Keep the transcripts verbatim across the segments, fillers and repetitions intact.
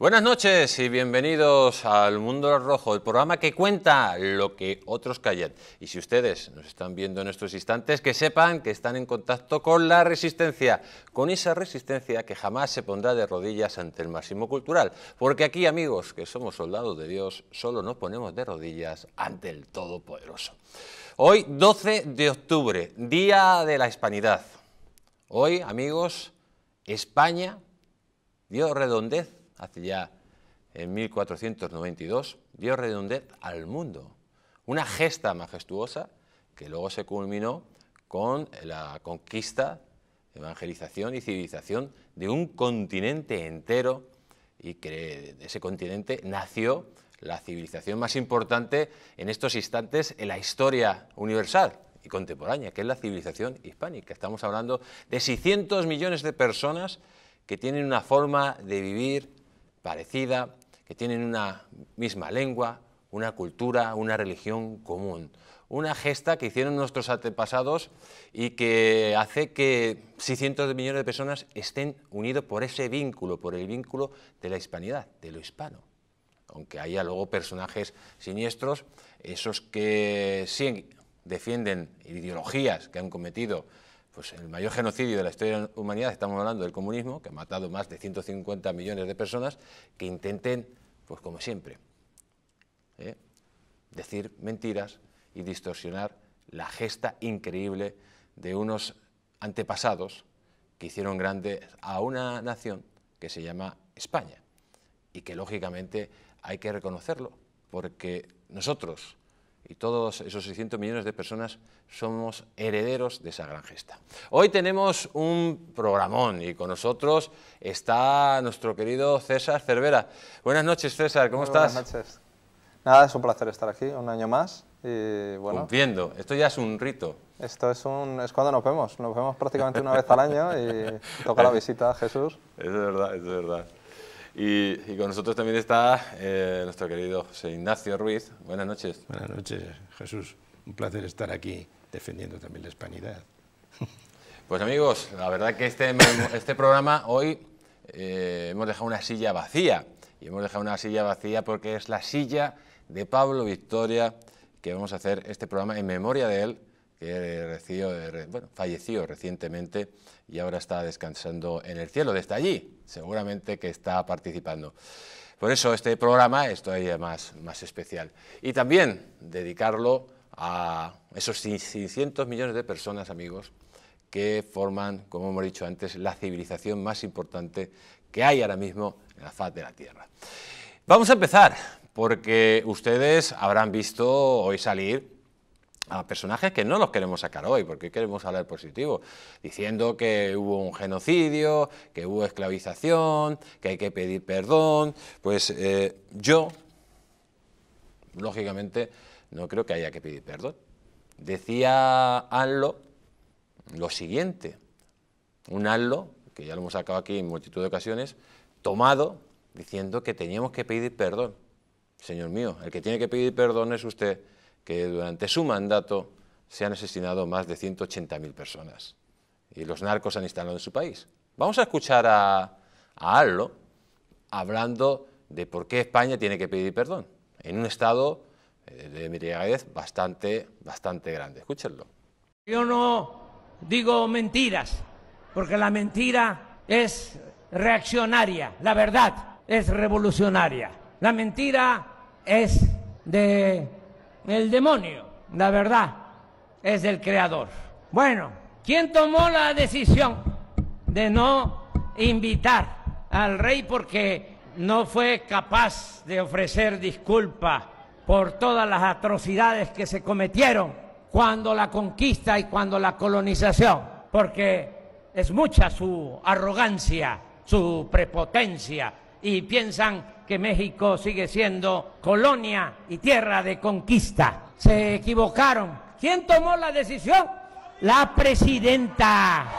Buenas noches y bienvenidos al Mundo Rojo, el programa que cuenta lo que otros callan. Y si ustedes nos están viendo en estos instantes, que sepan que están en contacto con la resistencia, con esa resistencia que jamás se pondrá de rodillas ante el marxismo cultural. Porque aquí, amigos, que somos soldados de Dios, solo nos ponemos de rodillas ante el Todopoderoso. Hoy, doce de octubre, Día de la Hispanidad. Hoy, amigos, España dio redondez. Hace ya en mil cuatrocientos noventa y dos, dio redondez al mundo. Una gesta majestuosa que luego se culminó con la conquista, evangelización y civilización de un continente entero, y que de ese continente nació la civilización más importante en estos instantes en la historia universal y contemporánea, que es la civilización hispánica. Estamos hablando de seiscientos millones de personas que tienen una forma de vivir parecida, que tienen una misma lengua, una cultura, una religión común. Una gesta que hicieron nuestros antepasados y que hace que seiscientos millones de personas estén unidos por ese vínculo, por el vínculo de la hispanidad, de lo hispano. Aunque haya luego personajes siniestros, esos que sí defienden ideologías que han cometido pues el mayor genocidio de la historia de la humanidad, estamos hablando del comunismo, que ha matado más de ciento cincuenta millones de personas, que intenten, pues como siempre, ¿eh? decir mentiras y distorsionar la gesta increíble de unos antepasados que hicieron grande a una nación que se llama España, y que lógicamente hay que reconocerlo, porque nosotros y todos esos seiscientos millones de personas somos herederos de esa gran gesta. Hoy tenemos un programón y con nosotros está nuestro querido César Cervera. Buenas noches, César, ¿cómo Muy estás? Buenas noches. Nada, es un placer estar aquí un año más y bueno... Cumpliendo, esto ya es un rito. Esto es un... es cuando nos vemos, nos vemos prácticamente una vez al año y toca la visita a Jesús. Eso es verdad, eso es verdad. Y, y con nosotros también está eh, nuestro querido José Ignacio Ruiz. Buenas noches. Buenas noches, Jesús. Un placer estar aquí defendiendo también la hispanidad. Pues amigos, la verdad que este, este programa hoy eh, hemos dejado una silla vacía. Y hemos dejado una silla vacía porque es la silla de Pablo Victoria, que vamos a hacer este programa en memoria de él, que recibió, bueno, falleció recientemente y ahora está descansando en el cielo, desde allí, seguramente que está participando. Por eso este programa es todavía más, más especial. Y también dedicarlo a esos seiscientos millones de personas, amigos, que forman, como hemos dicho antes, la civilización más importante que hay ahora mismo en la faz de la Tierra. Vamos a empezar, porque ustedes habrán visto hoy salir a personajes que no los queremos sacar hoy, porque queremos hablar positivo, diciendo que hubo un genocidio, que hubo esclavización, que hay que pedir perdón. Pues eh, yo, lógicamente, no creo que haya que pedir perdón. Decía Anlo lo siguiente, un Anlo, que ya lo hemos sacado aquí en multitud de ocasiones, tomado, diciendo que teníamos que pedir perdón. Señor mío, el que tiene que pedir perdón es usted, que durante su mandato se han asesinado más de ciento ochenta mil personas y los narcos han instalado en su país. Vamos a escuchar a, a Anlo hablando de por qué España tiene que pedir perdón en un estado de embriaguez bastante, bastante grande. Escúchenlo. Yo no digo mentiras, porque la mentira es reaccionaria, la verdad es revolucionaria. La mentira es de... el demonio, la verdad, es del creador. Bueno, ¿quién tomó la decisión de no invitar al rey porque no fue capaz de ofrecer disculpas por todas las atrocidades que se cometieron cuando la conquista y cuando la colonización? Porque es mucha su arrogancia, su prepotencia, y piensan que México sigue siendo colonia y tierra de conquista. Se equivocaron. ¿Quién tomó la decisión? La presidenta.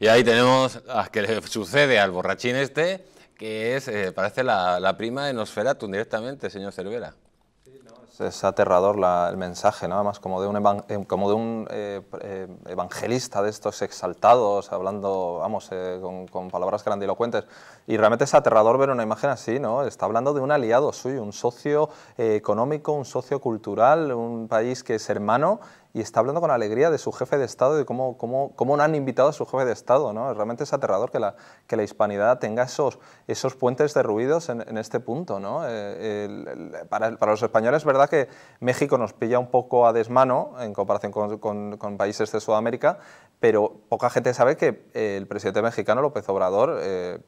Y ahí tenemos a que le sucede al borrachín este, que es eh, parece la, la prima de Nosferatu directamente, señor Cervera. Es aterrador la, el mensaje, ¿no? Además, como de un, evan, como de un eh, eh, evangelista de estos exaltados, hablando, vamos, eh, con, con palabras grandilocuentes. Y realmente es aterrador ver una imagen así, ¿no? Está hablando de un aliado suyo, un socio eh, económico, un socio cultural, un país que es hermano, y está hablando con alegría de su jefe de Estado, de cómo, cómo, cómo no han invitado a su jefe de Estado, ¿no? Realmente es aterrador que la, que la hispanidad tenga esos, esos puentes derruidos en, en este punto, ¿no? Eh, el, el, para, para los españoles es verdad que México nos pilla un poco a desmano en comparación con, con, con países de Sudamérica, pero poca gente sabe que eh, el presidente mexicano, López Obrador, eh,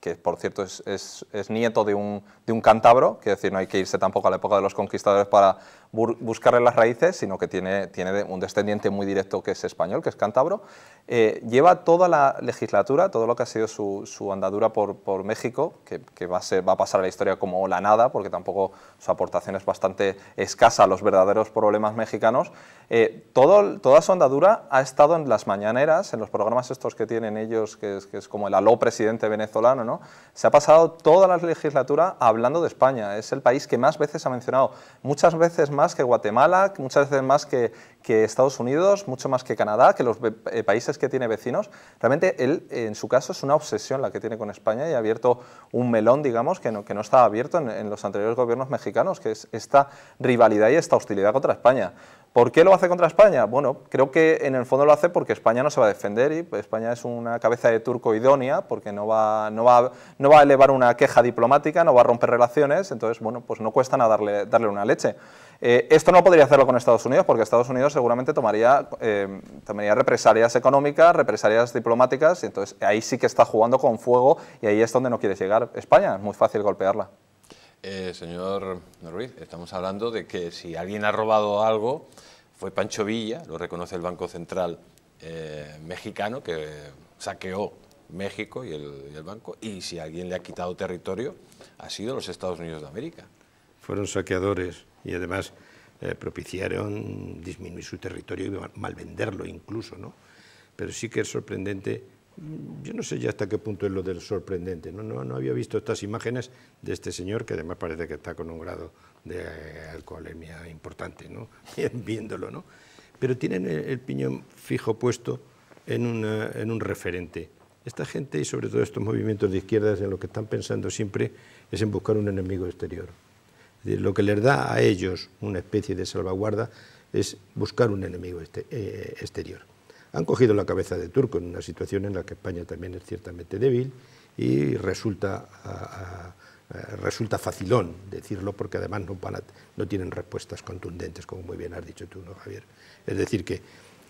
que por cierto es, es, es nieto de un, de un cántabro, que es decir, no hay que irse tampoco a la época de los conquistadores para buscarle las raíces, sino que tiene, tiene un descendiente muy directo que es español, que es cántabro, eh, lleva toda la legislatura, todo lo que ha sido su, su andadura por, por México, que, que va, a ser, va a pasar a la historia como la nada, porque tampoco su aportación es bastante escasa a los verdaderos problemas mexicanos, eh, todo, toda su andadura ha estado en las mañaneras, en los programas estos que tienen ellos, que es, que es como el aló presidente venezolano, ¿no? Se ha pasado toda la legislatura hablando de España, es el país que más veces ha mencionado, muchas veces más que Guatemala, muchas veces más que, que Estados Unidos, mucho más que Canadá, que los eh, países que tiene vecinos. Realmente él, eh, en su caso, es una obsesión la que tiene con España y ha abierto un melón, digamos, que no, que no estaba abierto en, en los anteriores gobiernos mexicanos, que es esta rivalidad y esta hostilidad contra España. ¿Por qué lo hace contra España? Bueno, creo que en el fondo lo hace porque España no se va a defender y España es una cabeza de turco idónea porque no va, no va, no va a elevar una queja diplomática, no va a romper relaciones, entonces, bueno, pues no cuesta nada darle, darle una leche. Eh, esto no podría hacerlo con Estados Unidos porque Estados Unidos seguramente tomaría, eh, tomaría represalias económicas, represalias diplomáticas, y entonces ahí sí que está jugando con fuego y ahí es donde no quiere llegar España, es muy fácil golpearla. Eh, señor Ruiz, estamos hablando de que si alguien ha robado algo, fue Pancho Villa, lo reconoce el Banco Central eh, mexicano, que saqueó México y el, y el banco, y si alguien le ha quitado territorio, ha sido los Estados Unidos de América. Fueron saqueadores y además eh, propiciaron disminuir su territorio y malvenderlo incluso, ¿no? Pero sí que es sorprendente. Yo no sé ya hasta qué punto es lo del sorprendente, ¿no? No, no había visto estas imágenes de este señor, que además parece que está con un grado de alcoholemia importante, ¿no? Viéndolo, ¿no? Pero tienen el, el piñón fijo puesto en, una, en un referente. Esta gente y sobre todo estos movimientos de izquierdas en lo que están pensando siempre es en buscar un enemigo exterior. Es decir, lo que les da a ellos una especie de salvaguarda es buscar un enemigo este, eh, exterior. Han cogido la cabeza de turco en una situación en la que España también es ciertamente débil y resulta, a, a, a, resulta facilón decirlo porque además no, van a, no tienen respuestas contundentes, como muy bien has dicho tú, ¿no, Javier? Es decir, que,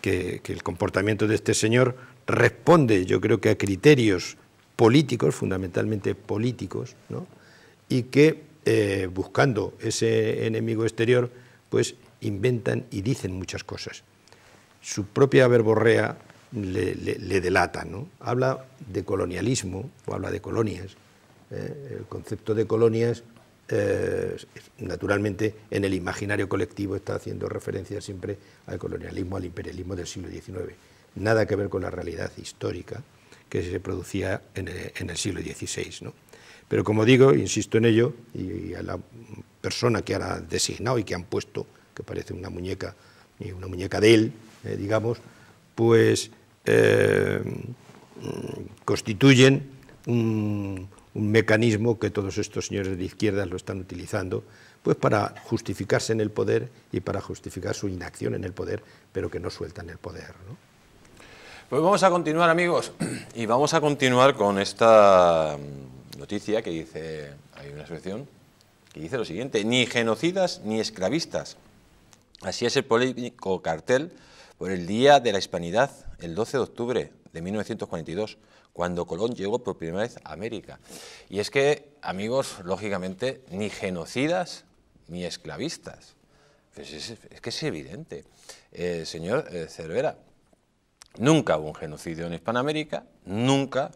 que, que el comportamiento de este señor responde, yo creo que a criterios políticos, fundamentalmente políticos, ¿no? Y que eh, buscando ese enemigo exterior, pues inventan y dicen muchas cosas. Su propia verborrea le, le, le delata, ¿no? Habla de colonialismo o habla de colonias. Eh, el concepto de colonias, eh, naturalmente, en el imaginario colectivo está haciendo referencia siempre al colonialismo, al imperialismo del siglo diecinueve. Nada que ver con la realidad histórica que se producía en el, en el siglo dieciséis, ¿no? Pero como digo, insisto en ello, y a la persona que han designado y que han puesto, que parece una muñeca, y una muñeca de él, Eh, digamos, pues eh, constituyen un, un mecanismo que todos estos señores de izquierda lo están utilizando pues para justificarse en el poder y para justificar su inacción en el poder, pero que no sueltan el poder, ¿no? Pues vamos a continuar, amigos, y vamos a continuar con esta noticia que dice, hay una asociación que dice lo siguiente: ni genocidas ni esclavistas. Así es el polémico cartel por el Día de la Hispanidad, el doce de octubre de mil novecientos cuarenta y dos, cuando Colón llegó por primera vez a América. Y es que, amigos, lógicamente, ni genocidas ni esclavistas. Pues es, es que es evidente. Eh, señor eh, Cervera, nunca hubo un genocidio en Hispanoamérica, nunca.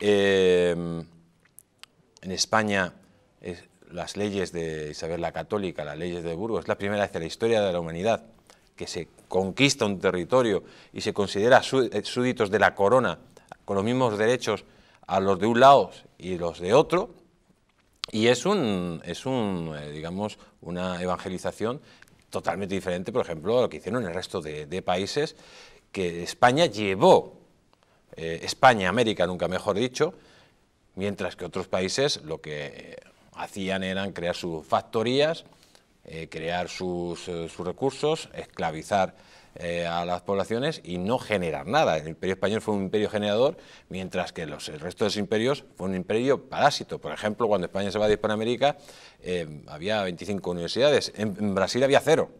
Eh, en España, es, las leyes de Isabel la Católica, las leyes de Burgos, es la primera vez en la historia de la humanidad que se conquista un territorio y se considera súbditos de la corona con los mismos derechos a los de un lado y los de otro, Y es un, es un eh, digamos, una evangelización totalmente diferente, por ejemplo, a lo que hicieron en el resto de, de países, que España llevó, eh, España, América, nunca mejor dicho, mientras que otros países lo que hacían eran crear sus factorías, eh, crear sus, eh, sus recursos, esclavizar eh, a las poblaciones y no generar nada. El imperio español fue un imperio generador, mientras que los, el resto de los imperios fue un imperio parásito. Por ejemplo, cuando España se va de Hispanoamérica eh, había veinticinco universidades, en, en Brasil había cero.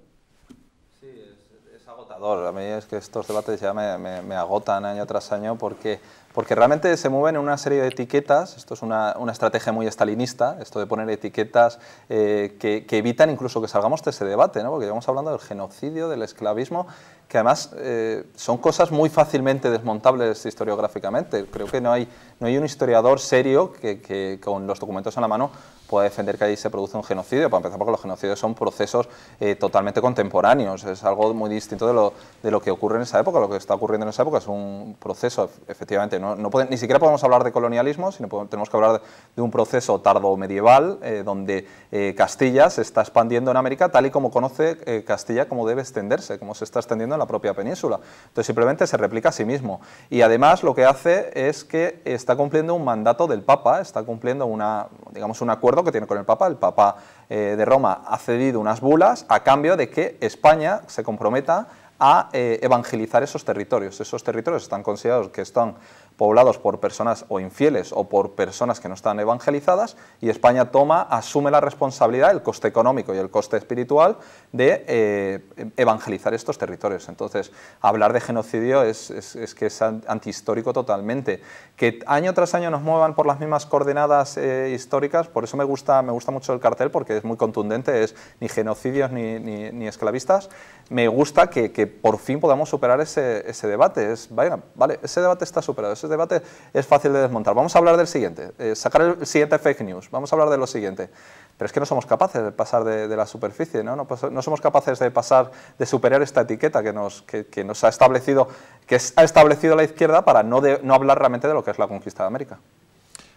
Sí, es, es agotador. A mí es que estos debates ya me, me, me agotan año tras año porque... Porque realmente se mueven en una serie de etiquetas, esto es una, una estrategia muy estalinista, esto de poner etiquetas eh, que, que evitan incluso que salgamos de ese debate, ¿no? Porque llevamos hablando del genocidio, del esclavismo, que además eh, son cosas muy fácilmente desmontables historiográficamente. Creo que no hay, no hay un historiador serio que, que con los documentos en la mano pueda defender que ahí se produce un genocidio, para empezar porque los genocidios son procesos eh, totalmente contemporáneos, es algo muy distinto de lo, de lo que ocurre en esa época. Lo que está ocurriendo en esa época es un proceso, efectivamente, no, no puede, ni siquiera podemos hablar de colonialismo, sino podemos, tenemos que hablar de, de un proceso tardo-medieval, eh, donde eh, Castilla se está expandiendo en América tal y como conoce eh, Castilla, como debe extenderse, como se está extendiendo en la propia península. Entonces simplemente se replica a sí mismo, y además lo que hace es que está cumpliendo un mandato del Papa, está cumpliendo una, digamos, un acuerdo que tiene con el Papa. El Papa eh, de Roma ha cedido unas bulas a cambio de que España se comprometa a eh, evangelizar esos territorios. Esos territorios están considerados que están poblados por personas o infieles o por personas que no están evangelizadas, y España toma, asume la responsabilidad, el coste económico y el coste espiritual de eh, evangelizar estos territorios. Entonces, hablar de genocidio es, es, es que es antihistórico totalmente. Que año tras año nos muevan por las mismas coordenadas eh, históricas, por eso me gusta, me gusta mucho el cartel, porque es muy contundente, es ni genocidios ni, ni, ni esclavistas. Me gusta que, que por fin podamos superar ese, ese debate. Es, vaya, vale, ese debate está superado. Ese debate es fácil de desmontar. Vamos a hablar del siguiente, eh, sacar el siguiente fake news, vamos a hablar de lo siguiente. Pero es que no somos capaces de pasar de, de la superficie, ¿no? No, no somos capaces de pasar, de superar esta etiqueta que nos, que, que nos ha establecido, que ha establecido la izquierda para no, de, no hablar realmente de lo que es la conquista de América.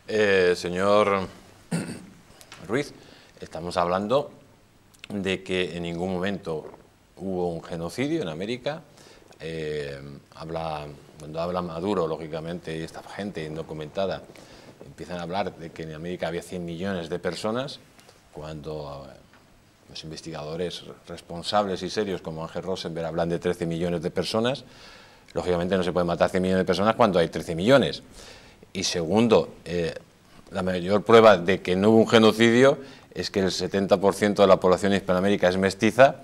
Eh, señor Ruiz, estamos hablando de que en ningún momento hubo un genocidio en América. Eh, habla... Cuando habla Maduro, lógicamente, y esta gente indocumentada, empiezan a hablar de que en América había cien millones de personas, cuando los investigadores responsables y serios como Ángel Rosenberg hablan de trece millones de personas. Lógicamente no se puede matar cien millones de personas cuando hay trece millones. Y segundo, eh, la mayor prueba de que no hubo un genocidio es que el setenta por ciento de la población hispanoamérica es mestiza,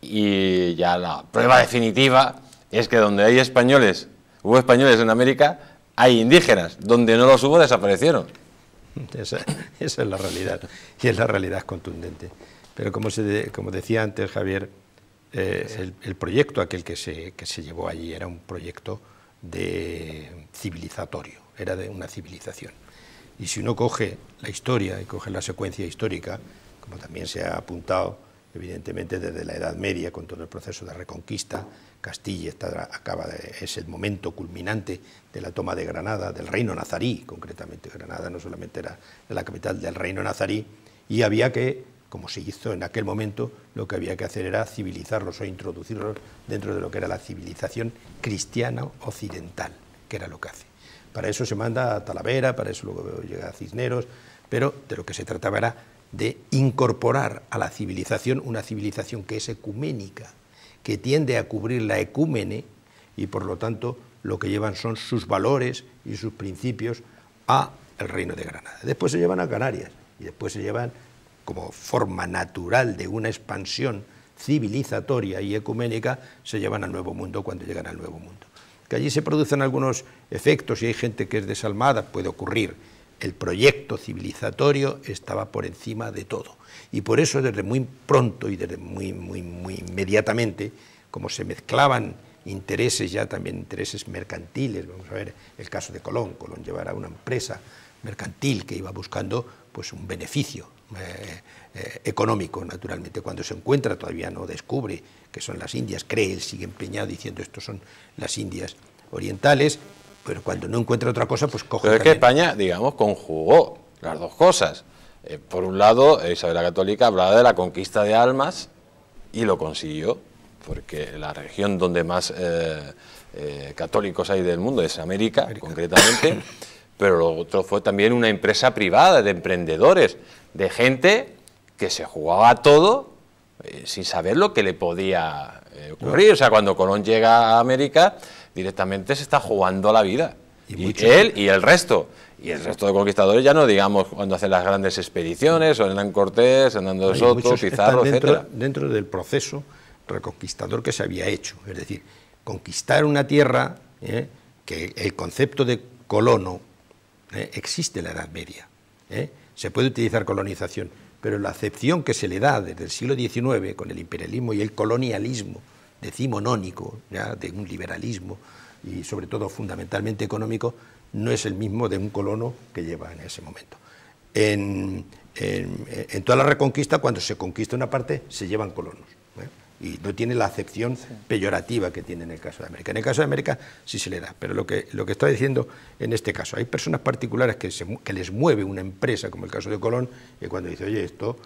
y ya la prueba definitiva es que donde hay españoles... Hubo españoles en América, hay indígenas, donde no los hubo desaparecieron. Esa, esa es la realidad, y es la realidad contundente. Pero como, se de, como decía antes Javier, eh, el, el proyecto aquel que se, que se llevó allí era un proyecto de civilizatorio, era de una civilización. Y si uno coge la historia y coge la secuencia histórica, como también se ha apuntado, evidentemente desde la Edad Media, con todo el proceso de reconquista, Castilla está, acaba de, es el momento culminante de la toma de Granada, del reino nazarí, concretamente Granada no solamente era la capital del reino nazarí, y había que, como se hizo en aquel momento, lo que había que hacer era civilizarlos o introducirlos dentro de lo que era la civilización cristiana occidental, que era lo que hace. Para eso se manda a Talavera, para eso luego llega a Cisneros, pero de lo que se trataba era de incorporar a la civilización una civilización que es ecuménica, que tiende a cubrir la ecúmene, y por lo tanto lo que llevan son sus valores y sus principios al reino de Granada. Después se llevan a Canarias, y después se llevan como forma natural de una expansión civilizatoria y ecuménica, se llevan al Nuevo Mundo cuando llegan al Nuevo Mundo. Que allí se producen algunos efectos y hay gente que es desalmada, puede ocurrir. El proyecto civilizatorio estaba por encima de todo, y por eso desde muy pronto y desde muy, muy, muy inmediatamente, como se mezclaban intereses ya también, intereses mercantiles, vamos a ver el caso de Colón, Colón llevara una empresa mercantil que iba buscando pues un beneficio eh, eh, económico, naturalmente, cuando se encuentra todavía no descubre que son las Indias, cree, él sigue empeñado diciendo estos son las Indias orientales, pero cuando no encuentra otra cosa, pues coge. Pero es que España, digamos, conjugó las dos cosas. Eh, por un lado, Isabel la Católica hablaba de la conquista de almas y lo consiguió, porque la región donde más eh, eh, católicos hay del mundo es América, América. concretamente, pero lo otro fue también una empresa privada de emprendedores, de gente que se jugaba todo eh, sin saber lo que le podía eh, ocurrir. O sea, cuando Colón llega a América, directamente se está jugando a la vida, y, y él y el resto. Y el resto de conquistadores, ya no digamos cuando hacen las grandes expediciones, o Hernán Cortés, Hernando de Soto, Pizarro, etcétera. Dentro, dentro del proceso reconquistador que se había hecho, es decir, conquistar una tierra, ¿eh? que el concepto de colono ¿eh? existe en la Edad Media, ¿eh? se puede utilizar colonización, pero la acepción que se le da desde el siglo diecinueve con el imperialismo y el colonialismo decimonónico, ¿ya? de un liberalismo y sobre todo fundamentalmente económico, no es el mismo de un colono que lleva en ese momento. En, en, en toda la Reconquista, cuando se conquista una parte, se llevan colonos, ¿eh? y no tiene la acepción peyorativa que tiene en el caso de América. En el caso de América sí se le da, pero lo que, lo que está diciendo en este caso, hay personas particulares que, se, que les mueve una empresa, como el caso de Colón, que cuando dice, oye, esto,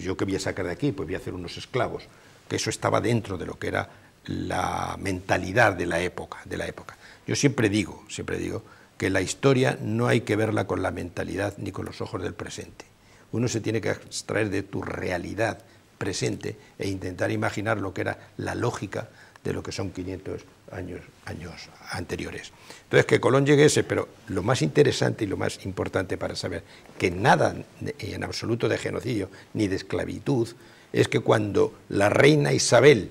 ¿yo qué voy a sacar de aquí? Pues voy a hacer unos esclavos, que eso estaba dentro de lo que era la mentalidad de la época. De la época. Yo siempre digo, siempre digo, que la historia no hay que verla con la mentalidad ni con los ojos del presente. Uno se tiene que extraer de tu realidad presente e intentar imaginar lo que era la lógica de lo que son quinientos años, años anteriores. Entonces, que Colón llegue ese, pero lo más interesante y lo más importante para saber que nada en absoluto de genocidio ni de esclavitud es que cuando la reina Isabel,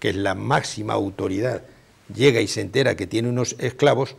que es la máxima autoridad, llega y se entera que tiene unos esclavos,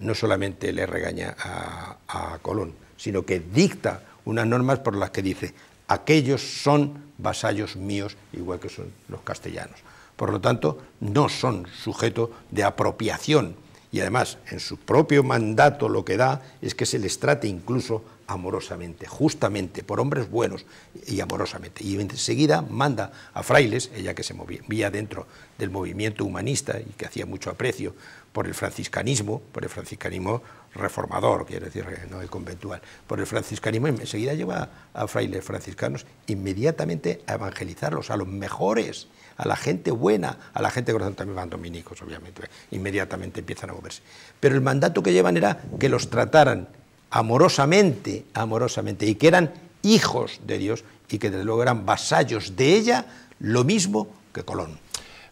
no solamente le regaña a, a Colón, sino que dicta unas normas por las que dice, aquellos son vasallos míos, igual que son los castellanos. Por lo tanto, no son sujeto de apropiación, y además, en su propio mandato lo que da es que se les trate incluso amorosamente, justamente, por hombres buenos y amorosamente. Y enseguida manda a frailes, ella que se movía dentro del movimiento humanista y que hacía mucho aprecio por el franciscanismo, por el franciscanismo reformador, quiero decir, no el conventual, por el franciscanismo, enseguida lleva a frailes franciscanos inmediatamente a evangelizarlos, a los mejores, a la gente buena, a la gente grosera, también van dominicos, obviamente, inmediatamente empiezan a moverse. Pero el mandato que llevan era que los trataran amorosamente, amorosamente, y que eran hijos de Dios, y que desde luego eran vasallos de ella, lo mismo que Colón.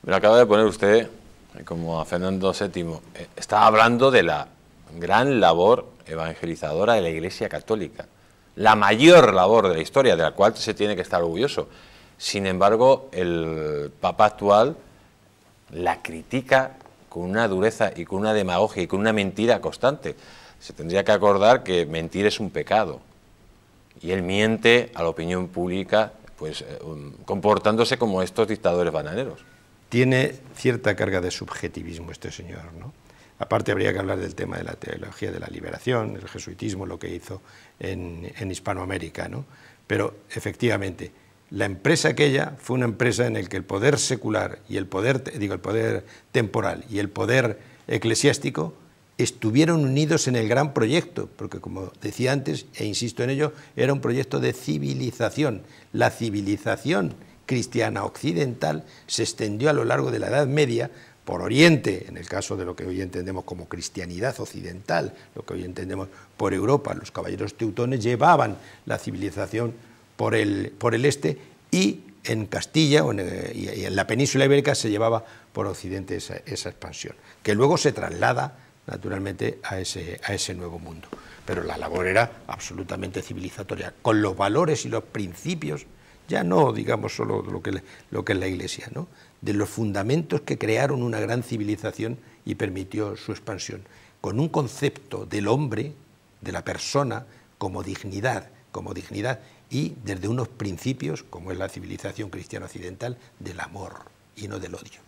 Me lo acaba de poner usted, como a Fernando séptimo, está hablando de la gran labor evangelizadora de la Iglesia Católica, la mayor labor de la historia, de la cual se tiene que estar orgulloso. Sin embargo, el Papa actual la critica con una dureza y con una demagogia y con una mentira constante. Se tendría que acordar que mentir es un pecado, y él miente a la opinión pública, pues comportándose como estos dictadores bananeros. Tiene cierta carga de subjetivismo este señor, ¿no? Aparte habría que hablar del tema de la teología de la liberación, el jesuitismo, lo que hizo en, en Hispanoamérica, ¿no? Pero, efectivamente, la empresa aquella fue una empresa en la que el poder secular, y el poder, digo, el poder temporal y el poder eclesiástico estuvieron unidos en el gran proyecto, porque, como decía antes, e insisto en ello, era un proyecto de civilización, la civilización cristiana occidental se extendió a lo largo de la Edad Media por Oriente, en el caso de lo que hoy entendemos como cristianidad occidental, lo que hoy entendemos por Europa, los caballeros teutones llevaban la civilización por el, por el este, y en Castilla o en, y en la península ibérica se llevaba por Occidente esa, esa expansión, que luego se traslada naturalmente a ese, a ese nuevo mundo. Pero la labor era absolutamente civilizatoria, con los valores y los principios, ya no digamos solo lo que, lo que es la Iglesia, ¿no? de los fundamentos que crearon una gran civilización y permitió su expansión, con un concepto del hombre, de la persona, como dignidad, como dignidad, y desde unos principios, como es la civilización cristiana occidental, del amor y no del odio.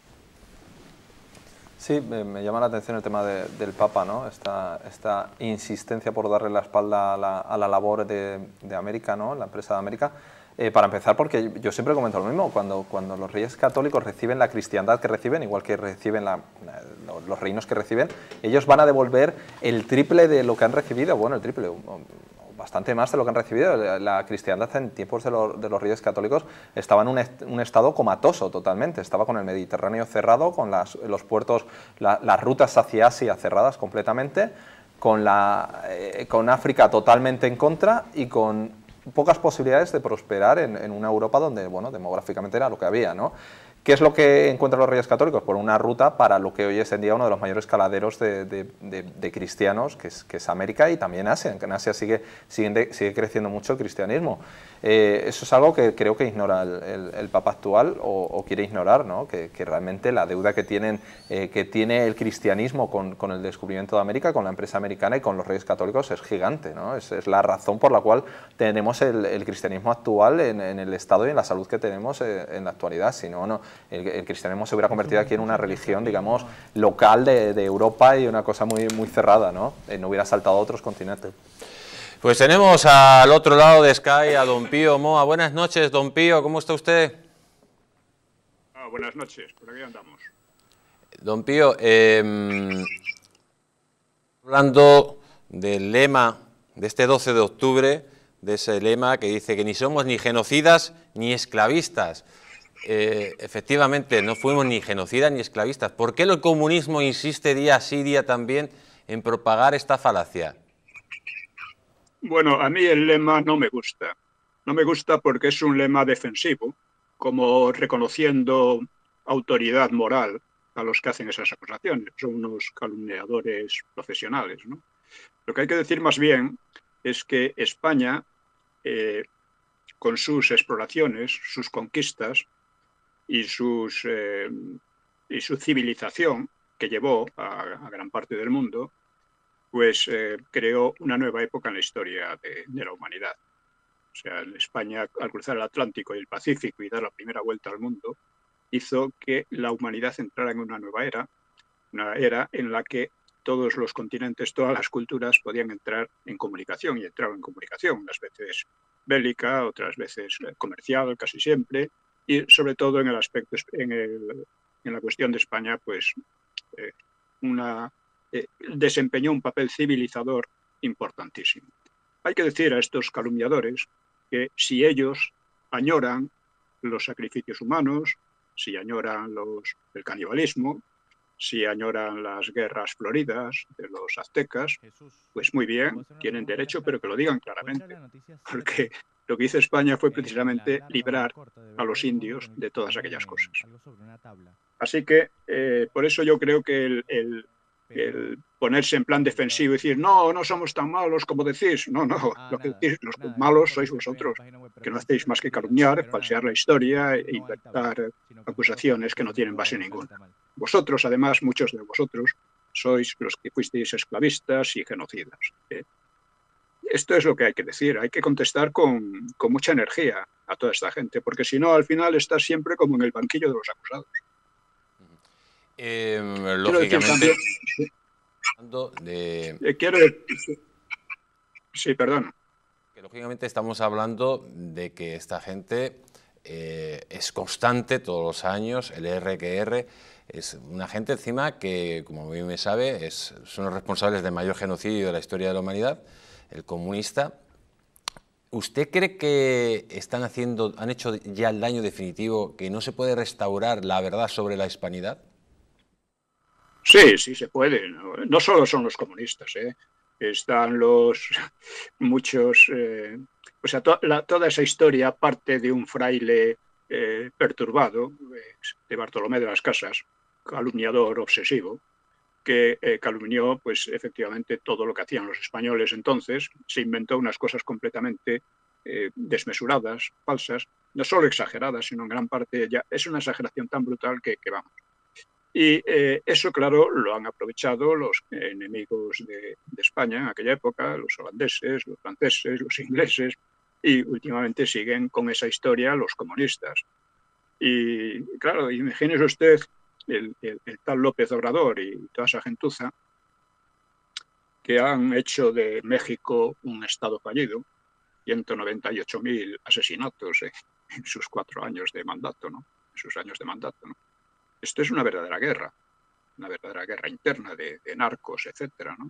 Sí, me, me llama la atención el tema de, del Papa, ¿no? Esta, esta insistencia por darle la espalda a la, a la labor de, de América, ¿no? la empresa de América. Eh, para empezar, porque yo siempre comento lo mismo, cuando, cuando los reyes católicos reciben la cristiandad que reciben, igual que reciben la, los reinos que reciben, ellos van a devolver el triple de lo que han recibido, bueno, el triple, bastante más de lo que han recibido. La cristiandad en tiempos de, lo, de los reyes católicos estaba en un, est un estado comatoso totalmente, estaba con el Mediterráneo cerrado, con las, los puertos, la, las rutas hacia Asia cerradas completamente, con, la, eh, con África totalmente en contra y con pocas posibilidades de prosperar en, en una Europa donde, bueno, demográficamente era lo que había, ¿no? ¿Qué es lo que encuentran los reyes católicos? Por una ruta para lo que hoy es en día uno de los mayores caladeros de, de, de, de cristianos, que es, que es América y también Asia. En Asia sigue, sigue, sigue creciendo mucho el cristianismo. Eh, eso es algo que creo que ignora el, el, el Papa actual o, o quiere ignorar, ¿no? Que, que realmente la deuda que, tienen, eh, que tiene el cristianismo con, con el descubrimiento de América, con la empresa americana y con los reyes católicos es gigante, ¿no? Es, es la razón por la cual tenemos el, el cristianismo actual en, en el estado y en la salud que tenemos eh, en la actualidad. Si no, no El, el cristianismo se hubiera convertido aquí en una religión, digamos, local de, de Europa y una cosa muy, muy cerrada, ¿no? No hubiera saltado a otros continentes. Pues tenemos al otro lado de Sky a don Pío Moa. Buenas noches, don Pío, ¿cómo está usted? Ah, buenas noches, por aquí andamos. Don Pío, eh, hablando del lema de este doce de octubre, de ese lema que dice que ni somos ni genocidas ni esclavistas. Eh, efectivamente, no fuimos ni genocidas ni esclavistas. ¿Por qué el comunismo insiste día sí, día también en propagar esta falacia? Bueno, a mí el lema no me gusta. No me gusta porque es un lema defensivo, como reconociendo autoridad moral a los que hacen esas acusaciones. Son unos calumniadores profesionales, ¿no? Lo que hay que decir más bien es que España, eh, con sus exploraciones, sus conquistas, y, sus, eh, y su civilización que llevó a, a gran parte del mundo, pues eh, creó una nueva época en la historia de, de la humanidad. O sea, España, al cruzar el Atlántico y el Pacífico y dar la primera vuelta al mundo, hizo que la humanidad entrara en una nueva era, una era en la que todos los continentes, todas las culturas podían entrar en comunicación y entraron en comunicación, unas veces bélica, otras veces comercial, casi siempre, y sobre todo en el aspecto, en, el, en la cuestión de España, pues eh, una, eh, desempeñó un papel civilizador importantísimo. Hay que decir a estos calumniadores que si ellos añoran los sacrificios humanos, si añoran los, el canibalismo, si añoran las guerras floridas de los aztecas, pues muy bien, tienen derecho, pero que lo digan claramente, porque lo que hizo España fue precisamente librar a los indios de todas aquellas cosas. Así que, eh, por eso yo creo que el, el, el ponerse en plan defensivo y decir, no, no somos tan malos como decís, no, no, lo que decís, los malos sois vosotros, que no hacéis más que calumniar, falsear la historia e inventar acusaciones que no tienen base ninguna. Vosotros, además, muchos de vosotros, sois los que fuisteis esclavistas y genocidas. ¿Eh? Esto es lo que hay que decir, hay que contestar con, con mucha energía a toda esta gente, porque si no, al final estás siempre como en el banquillo de los acusados. Eh, lógicamente... Quiero decir, de... eh, quiero... Sí, perdón. Que, lógicamente estamos hablando de que esta gente... Eh, es constante todos los años, el erre que erre, es una gente encima que, como bien me sabe, es, son los responsables del mayor genocidio de la historia de la humanidad, el comunista. ¿Usted cree que están haciendo, han hecho ya el daño definitivo, que no se puede restaurar la verdad sobre la hispanidad? Sí, sí se puede. No, no solo son los comunistas, ¿eh? Están los muchos... Eh... O sea, to la, toda esa historia parte de un fraile eh, perturbado, eh, de Bartolomé de las Casas, calumniador obsesivo, que eh, calumnió, pues, efectivamente, todo lo que hacían los españoles entonces. Se inventó unas cosas completamente eh, desmesuradas, falsas, no solo exageradas, sino en gran parte ya. Es una exageración tan brutal que, que vamos. Y eh, eso, claro, lo han aprovechado los enemigos de, de España en aquella época, los holandeses, los franceses, los ingleses, y últimamente siguen con esa historia los comunistas. Y claro, imagínese usted el, el, el tal López Obrador y toda esa gentuza que han hecho de México un estado fallido, ciento noventa y ocho mil asesinatos eh, en sus cuatro años de mandato, ¿no? En sus años de mandato, ¿no? Esto es una verdadera guerra, una verdadera guerra interna de, de narcos, etcétera, ¿no?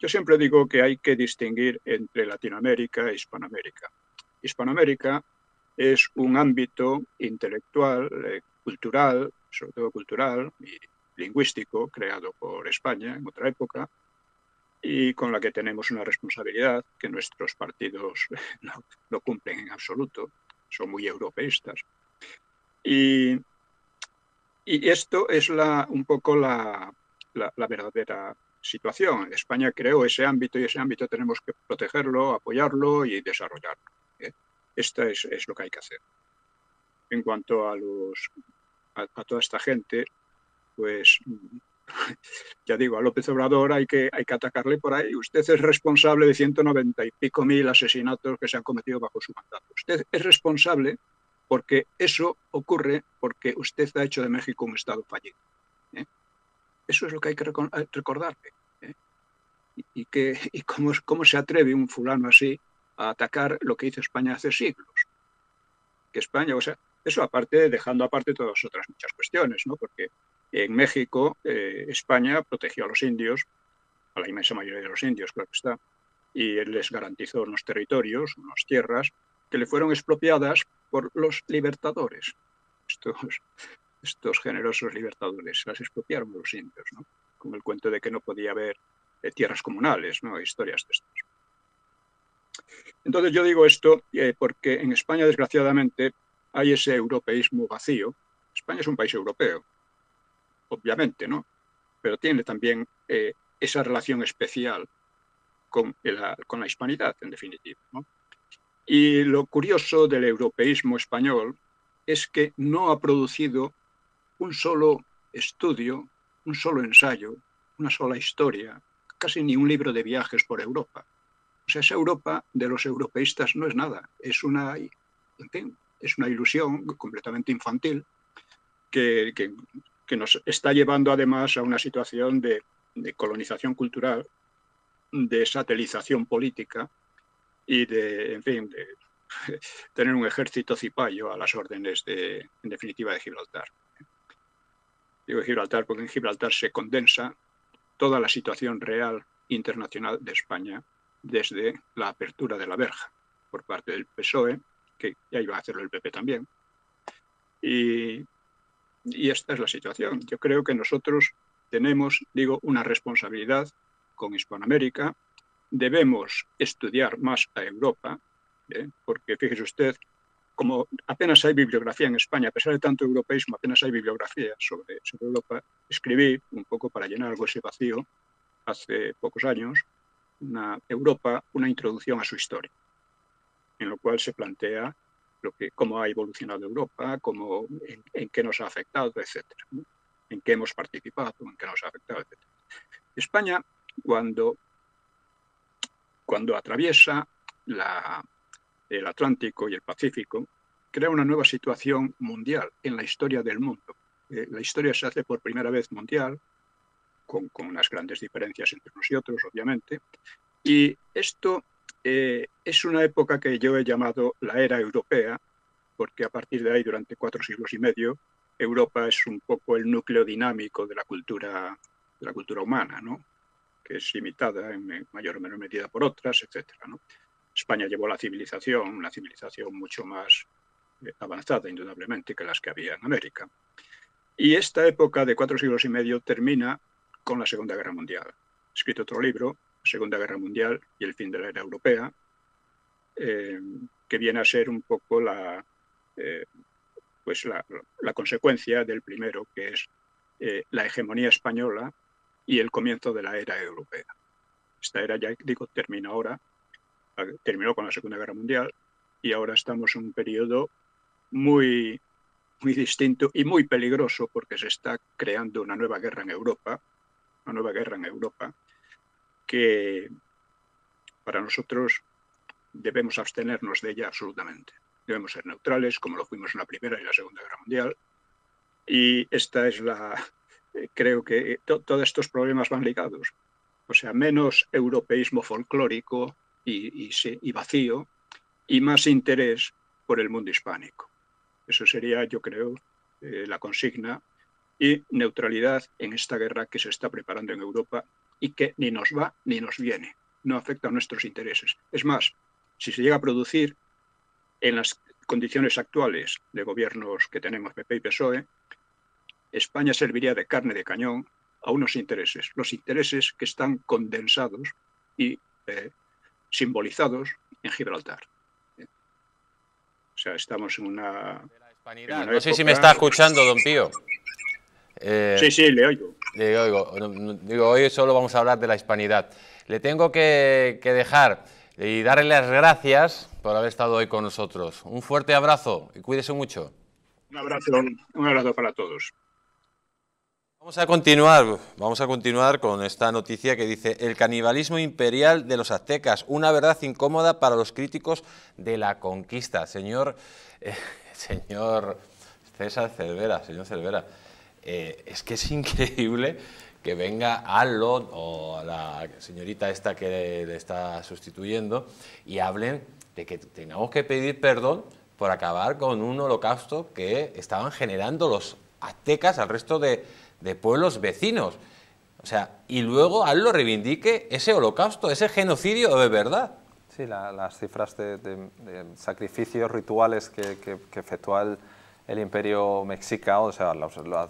Yo siempre digo que hay que distinguir entre Latinoamérica e Hispanoamérica. Hispanoamérica es un ámbito intelectual, eh, cultural, sobre todo cultural y lingüístico, creado por España en otra época, y con la que tenemos una responsabilidad que nuestros partidos no, no cumplen en absoluto, son muy europeístas. Y, y esto es la, un poco la, la, la verdadera situación. España creó ese ámbito y ese ámbito tenemos que protegerlo, apoyarlo y desarrollarlo. ¿Eh? Esto es, es lo que hay que hacer. En cuanto a, los, a, a toda esta gente, pues... Ya digo, a López Obrador hay que, hay que atacarle por ahí. Usted es responsable de ciento noventa y pico mil asesinatos que se han cometido bajo su mandato. Usted es responsable porque eso ocurre porque usted ha hecho de México un Estado fallido. ¿Eh? Eso es lo que hay que recordarle. ¿Eh? ¿Y, y, que, y cómo, cómo se atreve un fulano así a atacar lo que hizo España hace siglos? Que España, o sea, eso aparte, dejando aparte todas otras muchas cuestiones, ¿no? Porque... En México, eh, España protegió a los indios, a la inmensa mayoría de los indios, claro que está, y les garantizó unos territorios, unas tierras, que le fueron expropiadas por los libertadores. Estos, estos generosos libertadores las expropiaron los indios, ¿no? Con el cuento de que no podía haber eh, tierras comunales, ¿no? Historias de estas. Entonces yo digo esto eh, porque en España, desgraciadamente, hay ese europeísmo vacío. España es un país europeo, obviamente, ¿no? Pero tiene también eh, esa relación especial con la, con la hispanidad, en definitiva, ¿no? Y lo curioso del europeísmo español es que no ha producido un solo estudio, un solo ensayo, una sola historia, casi ni un libro de viajes por Europa. O sea, esa Europa de los europeístas no es nada, es una, en fin, es una ilusión completamente infantil que... que que nos está llevando además a una situación de, de colonización cultural, de satelización política y de, en fin, de tener un ejército cipayo a las órdenes, de, en definitiva, de Gibraltar. Digo Gibraltar porque en Gibraltar se condensa toda la situación real internacional de España desde la apertura de la verja por parte del P S O E, que ya iba a hacerlo el P P también, y... Y esta es la situación. Yo creo que nosotros tenemos, digo, una responsabilidad con Hispanoamérica. Debemos estudiar más a Europa, ¿eh? Porque fíjese usted, como apenas hay bibliografía en España, a pesar de tanto europeísmo, apenas hay bibliografía sobre, sobre Europa. Escribí un poco para llenar algo ese vacío hace pocos años, una Europa, una introducción a su historia, en lo cual se plantea lo que, cómo ha evolucionado Europa, cómo, en, en qué nos ha afectado, etcétera, ¿no? En qué hemos participado, en qué nos ha afectado, etcétera. España, cuando, cuando atraviesa la, el Atlántico y el Pacífico, crea una nueva situación mundial en la historia del mundo. Eh, la historia se hace por primera vez mundial, con, con unas grandes diferencias entre unos y otros, obviamente, y esto... Eh, es una época que yo he llamado la era europea, porque a partir de ahí, durante cuatro siglos y medio, Europa es un poco el núcleo dinámico de la cultura, de la cultura humana, ¿no? Que es imitada en mayor o menor medida por otras, etcétera, ¿no? España llevó la civilización, una civilización mucho más avanzada, indudablemente, que las que había en América. Y esta época de cuatro siglos y medio termina con la Segunda Guerra Mundial. He escrito otro libro, Segunda Guerra Mundial y el fin de la era europea, eh, que viene a ser un poco la, eh, pues la, la consecuencia del primero, que es eh, la hegemonía española y el comienzo de la era europea. Esta era, ya digo, termina ahora, terminó con la Segunda Guerra Mundial y ahora estamos en un periodo muy, muy distinto y muy peligroso porque se está creando una nueva guerra en Europa, una nueva guerra en Europa, que para nosotros debemos abstenernos de ella absolutamente. Debemos ser neutrales, como lo fuimos en la Primera y la Segunda Guerra Mundial. Y esta es la... Eh, creo que to, todos estos problemas van ligados. O sea, menos europeísmo folclórico y, y, y vacío y más interés por el mundo hispánico. Eso sería, yo creo, eh, la consigna. Y neutralidad en esta guerra que se está preparando en Europa y que ni nos va ni nos viene, no afecta a nuestros intereses. Es más, si se llega a producir en las condiciones actuales de gobiernos que tenemos P P y P S O E, España serviría de carne de cañón a unos intereses, los intereses que están condensados y eh, simbolizados en Gibraltar. O sea, estamos en una... En una no sé si me está escuchando, don Pío. Eh, sí, sí, le oigo. Le oigo. Digo, hoy solo vamos a hablar de la hispanidad. Le tengo que, que dejar y darle las gracias por haber estado hoy con nosotros. Un fuerte abrazo y cuídese mucho. Un abrazo, un abrazo para todos. Vamos a continuar, vamos a continuar con esta noticia que dice: el canibalismo imperial de los aztecas, una verdad incómoda para los críticos de la conquista. Señor, eh, señor César Cervera, señor Cervera, eh, es que es increíble que venga Alon o a la señorita esta que le está sustituyendo y hablen de que tenemos que pedir perdón por acabar con un holocausto que estaban generando los aztecas al resto de de pueblos vecinos, o sea, y luego a él lo reivindique ese holocausto, ese genocidio de verdad. Sí, la, las cifras de, de, de sacrificios rituales que, que, que efectúa el, el imperio mexica, o sea, los, los,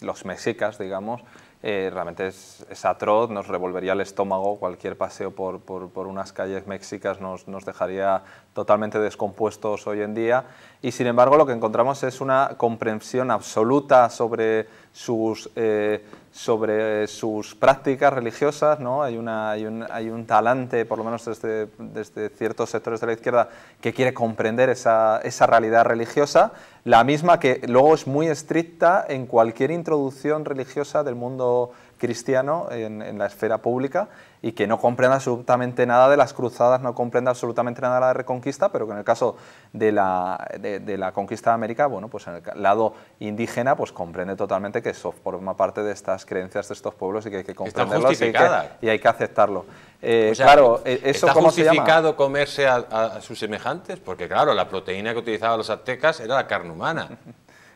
los mexicas, digamos, eh, realmente es, es atroz, nos revolvería el estómago, cualquier paseo por, por, por unas calles mexicas nos, nos dejaría totalmente descompuestos hoy en día, y sin embargo lo que encontramos es una comprensión absoluta sobre sus, eh, sobre sus prácticas religiosas, ¿no? Hay, una, hay, un, hay un talante, por lo menos desde, desde ciertos sectores de la izquierda, que quiere comprender esa, esa realidad religiosa, la misma que luego es muy estricta en cualquier introducción religiosa del mundo cristiano en, en la esfera pública, y que no comprende absolutamente nada de las cruzadas, no comprende absolutamente nada de la reconquista, pero que en el caso de la, de, de la conquista de América, bueno, pues en el lado indígena, pues comprende totalmente que eso forma parte de estas creencias de estos pueblos y que hay que comprenderlo y, que, y hay que aceptarlo. Eh, o sea, claro, ¿eso está cómo se llama? ¿Justificado comerse a, a, a sus semejantes? Porque claro, la proteína que utilizaban los aztecas era la carne humana.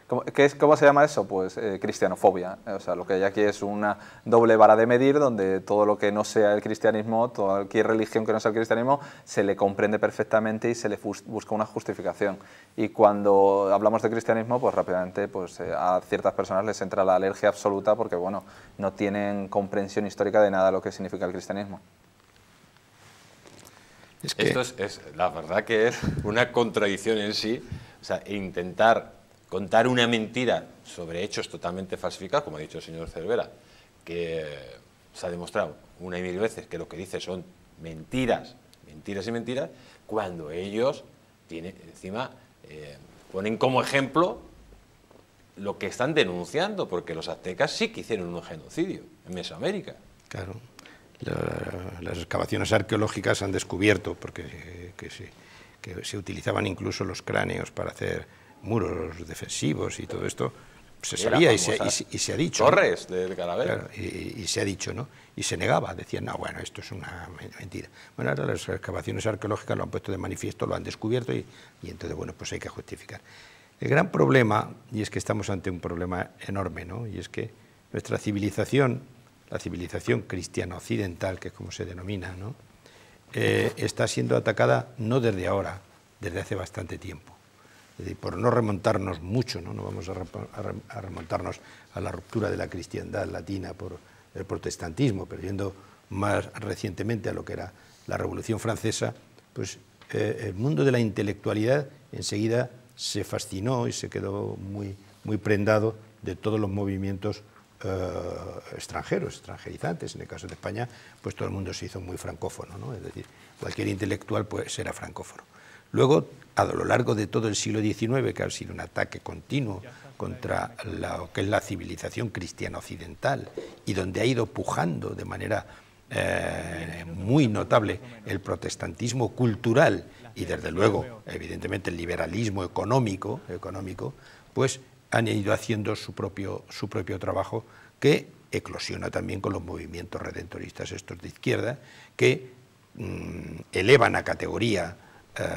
¿Cómo, qué es, ¿Cómo se llama eso? Pues eh, cristianofobia. O sea, lo que hay aquí es una doble vara de medir donde todo lo que no sea el cristianismo, toda cualquier religión que no sea el cristianismo, se le comprende perfectamente y se le busca una justificación. Y cuando hablamos de cristianismo, pues rápidamente pues, eh, a ciertas personas les entra la alergia absoluta porque, bueno, no tienen comprensión histórica de nada de lo que significa el cristianismo. Es que... Esto es, es, la verdad que es una contradicción en sí, o sea, intentar... contar una mentira sobre hechos totalmente falsificados, como ha dicho el señor Cervera, que se ha demostrado una y mil veces que lo que dice son mentiras, mentiras y mentiras, cuando ellos tienen, encima eh, ponen como ejemplo lo que están denunciando, porque los aztecas sí que hicieron un genocidio en Mesoamérica. Claro, la, las excavaciones arqueológicas han descubierto, porque que se, que se utilizaban incluso los cráneos para hacer... muros defensivos y todo esto, se sabía y se, y, se, y se ha dicho. Torres del Talavera. Claro, y, y se ha dicho, ¿no? Y se negaba, decían, no, bueno, esto es una mentira. Bueno, ahora las excavaciones arqueológicas lo han puesto de manifiesto, lo han descubierto y, y entonces, bueno, pues hay que justificar. El gran problema, y es que estamos ante un problema enorme, ¿no? Y es que nuestra civilización, la civilización cristiana occidental, que es como se denomina, ¿no? Eh, está siendo atacada no desde ahora, desde hace bastante tiempo. Por no remontarnos mucho, no, no vamos a remontarnos a la ruptura de la cristiandad latina por el protestantismo, pero yendo más recientemente a lo que era la Revolución Francesa, pues eh, el mundo de la intelectualidad enseguida se fascinó y se quedó muy, muy prendado de todos los movimientos eh, extranjeros, extranjerizantes. En el caso de España, pues todo el mundo se hizo muy francófono, ¿no? Es decir, cualquier intelectual pues era francófono. Luego, a lo largo de todo el siglo diecinueve, que ha sido un ataque continuo contra lo que es la civilización cristiana occidental, y donde ha ido pujando de manera eh, muy notable el protestantismo cultural y, desde luego, evidentemente, el liberalismo económico, económico pues han ido haciendo su propio, su propio trabajo, que eclosiona también con los movimientos redentoristas estos de izquierda, que mmm, elevan a categoría... Eh,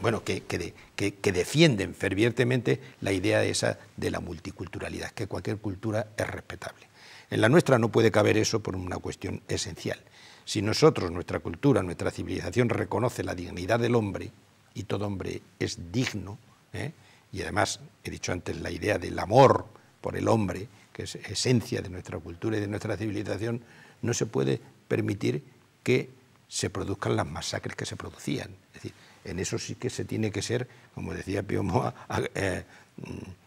bueno, que, que, que, que defienden fervientemente la idea esa de la multiculturalidad, que cualquier cultura es respetable. En la nuestra no puede caber eso por una cuestión esencial. Si nosotros, nuestra cultura, nuestra civilización reconoce la dignidad del hombre, y todo hombre es digno, ¿eh? Y además, he dicho antes, la idea del amor por el hombre, que es esencia de nuestra cultura y de nuestra civilización, no se puede permitir que se produzcan las masacres que se producían. Es decir, en eso sí que se tiene que ser, como decía Pío Moa, eh,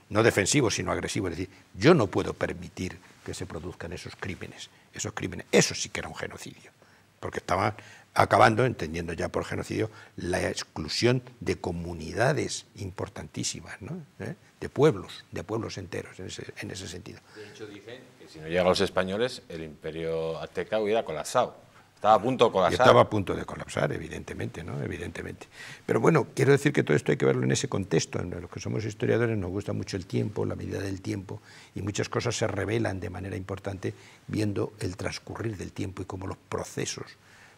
no defensivo, sino agresivo. Es decir, yo no puedo permitir que se produzcan esos crímenes. Esos crímenes, eso sí que era un genocidio, porque estaban acabando, entendiendo ya por genocidio, la exclusión de comunidades importantísimas, ¿no? ¿Eh? De pueblos, de pueblos enteros, en ese, en ese sentido. De hecho, dicen que si no llegan los españoles, el imperio azteca hubiera colapsado. Estaba a punto de colapsar. Y estaba a punto de colapsar, evidentemente, ¿no? Evidentemente. Pero bueno, quiero decir que todo esto hay que verlo en ese contexto. En los que somos historiadores nos gusta mucho el tiempo, la medida del tiempo, y muchas cosas se revelan de manera importante viendo el transcurrir del tiempo y cómo los procesos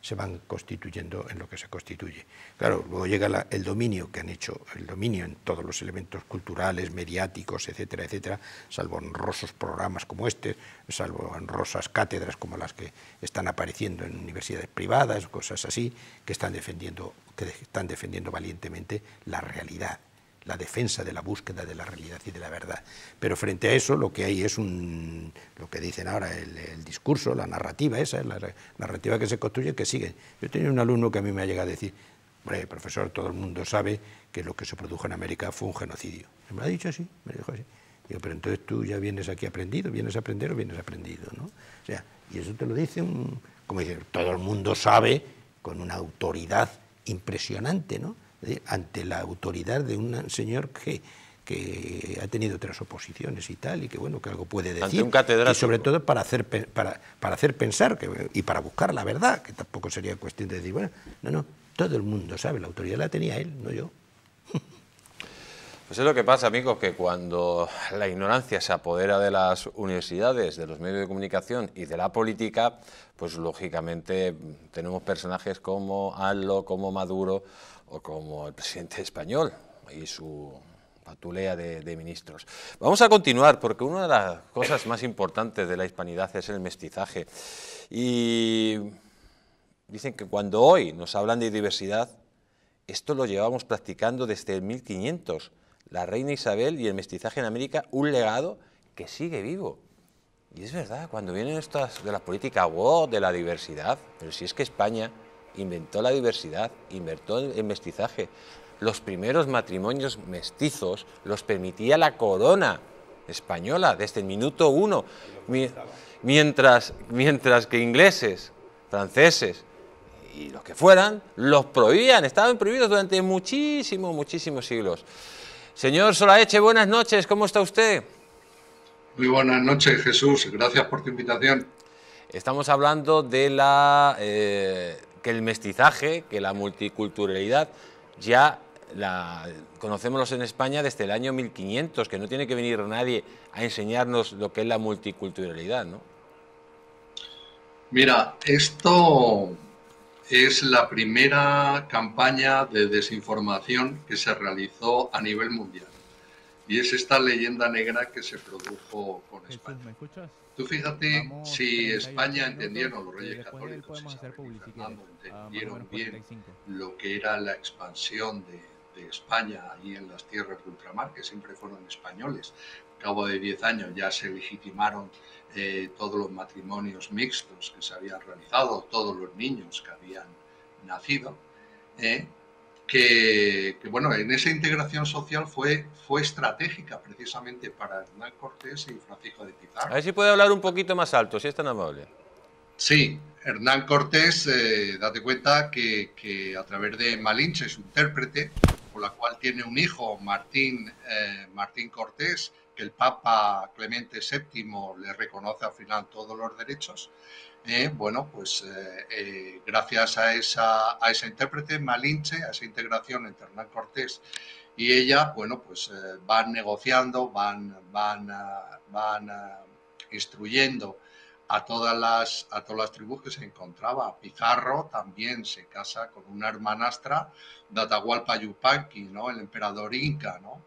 se van constituyendo en lo que se constituye. Claro, luego llega la, el dominio que han hecho, el dominio en todos los elementos culturales, mediáticos, etcétera, etcétera, salvo honrosos programas como este, salvo honrosas cátedras como las que están apareciendo en universidades privadas, cosas así, que están defendiendo, que están defendiendo valientemente la realidad, la defensa de la búsqueda de la realidad y de la verdad. Pero frente a eso lo que hay es un, lo que dicen ahora, el, el discurso, la narrativa esa, la narrativa que se construye y que sigue. Yo tenía un alumno que a mí me ha llegado a decir, hombre, profesor, todo el mundo sabe que lo que se produjo en América fue un genocidio. Me lo ha dicho así, me lo dijo así. Digo, pero entonces tú ya vienes aquí aprendido, vienes a aprender o vienes aprendido, ¿no? O sea, y eso te lo dice un, como dice, todo el mundo sabe, con una autoridad impresionante, ¿no? Ante la autoridad de un señor que, que ha tenido otras oposiciones y tal, y que bueno, que algo puede decir. Ante un catedrático. Y sobre todo para hacer, para, para hacer pensar que, y para buscar la verdad, que tampoco sería cuestión de decir, bueno, no, no, todo el mundo sabe, la autoridad la tenía él, no yo. Pues es lo que pasa, amigos, que cuando la ignorancia se apodera de las universidades, de los medios de comunicación y de la política, pues lógicamente tenemos personajes como Allo, como Maduro, o como el presidente español y su patulea de, de ministros. Vamos a continuar, porque una de las cosas más importantes de la hispanidad es el mestizaje. Y dicen que cuando hoy nos hablan de diversidad, esto lo llevamos practicando desde el mil quinientos. La reina Isabel y el mestizaje en América, un legado que sigue vivo. Y es verdad, cuando vienen estas de la política, wow, de la diversidad, pero si es que España inventó la diversidad, inventó el mestizaje. Los primeros matrimonios mestizos los permitía la corona española desde el minuto uno. Mientras, mientras que ingleses, franceses y los que fueran, los prohibían. Estaban prohibidos durante muchísimos, muchísimos siglos. Señor Solaeche, buenas noches. ¿Cómo está usted? Muy buenas noches, Jesús. Gracias por tu invitación. Estamos hablando de la... Eh, que el mestizaje, que la multiculturalidad, ya la conocemos en España desde el año mil quinientos, que no tiene que venir nadie a enseñarnos lo que es la multiculturalidad, ¿no? Mira, esto es la primera campaña de desinformación que se realizó a nivel mundial. Y es esta leyenda negra que se produjo con España. ¿Me escuchas? Tú fíjate, vamos, si España entendieron, los reyes católicos, Isabel y Fernando, entendieron bien lo que era la expansión de, de España ahí en las tierras de ultramar, que siempre fueron españoles. Al cabo de diez años ya se legitimaron eh, todos los matrimonios mixtos que se habían realizado, todos los niños que habían nacido. Eh, Que, que, bueno, en esa integración social fue, fue estratégica precisamente para Hernán Cortés y Francisco de Pizarro. A ver si puede hablar un poquito más alto, si es tan amable. Sí, Hernán Cortés, eh, date cuenta que, que a través de Malinche, su intérprete, con la cual tiene un hijo, Martín, eh, Martín Cortés, que el Papa Clemente séptimo le reconoce al final todos los derechos. Eh, bueno, pues eh, eh, gracias a esa, a esa intérprete Malinche, a esa integración entre Hernán Cortés y ella, bueno, pues eh, van negociando, van, van, van uh, instruyendo a todas las, a todas las tribus que se encontraba. Pizarro también se casa con una hermanastra de Atahualpa Yupanqui, ¿no? El emperador inca, ¿no?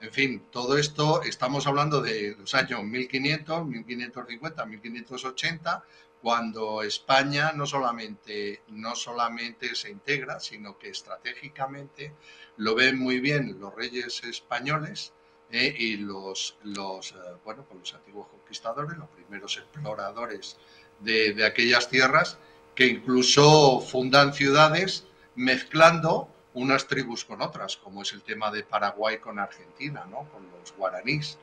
En fin, todo esto estamos hablando de los años mil quinientos, mil quinientos cincuenta, mil quinientos ochenta, cuando España no solamente, no solamente se integra, sino que estratégicamente lo ven muy bien los reyes españoles eh, y los, los, eh, bueno, pues los antiguos conquistadores, los primeros exploradores de, de aquellas tierras, que incluso fundan ciudades mezclando unas tribus con otras, como es el tema de Paraguay con Argentina, ¿no? Con los guaraníes.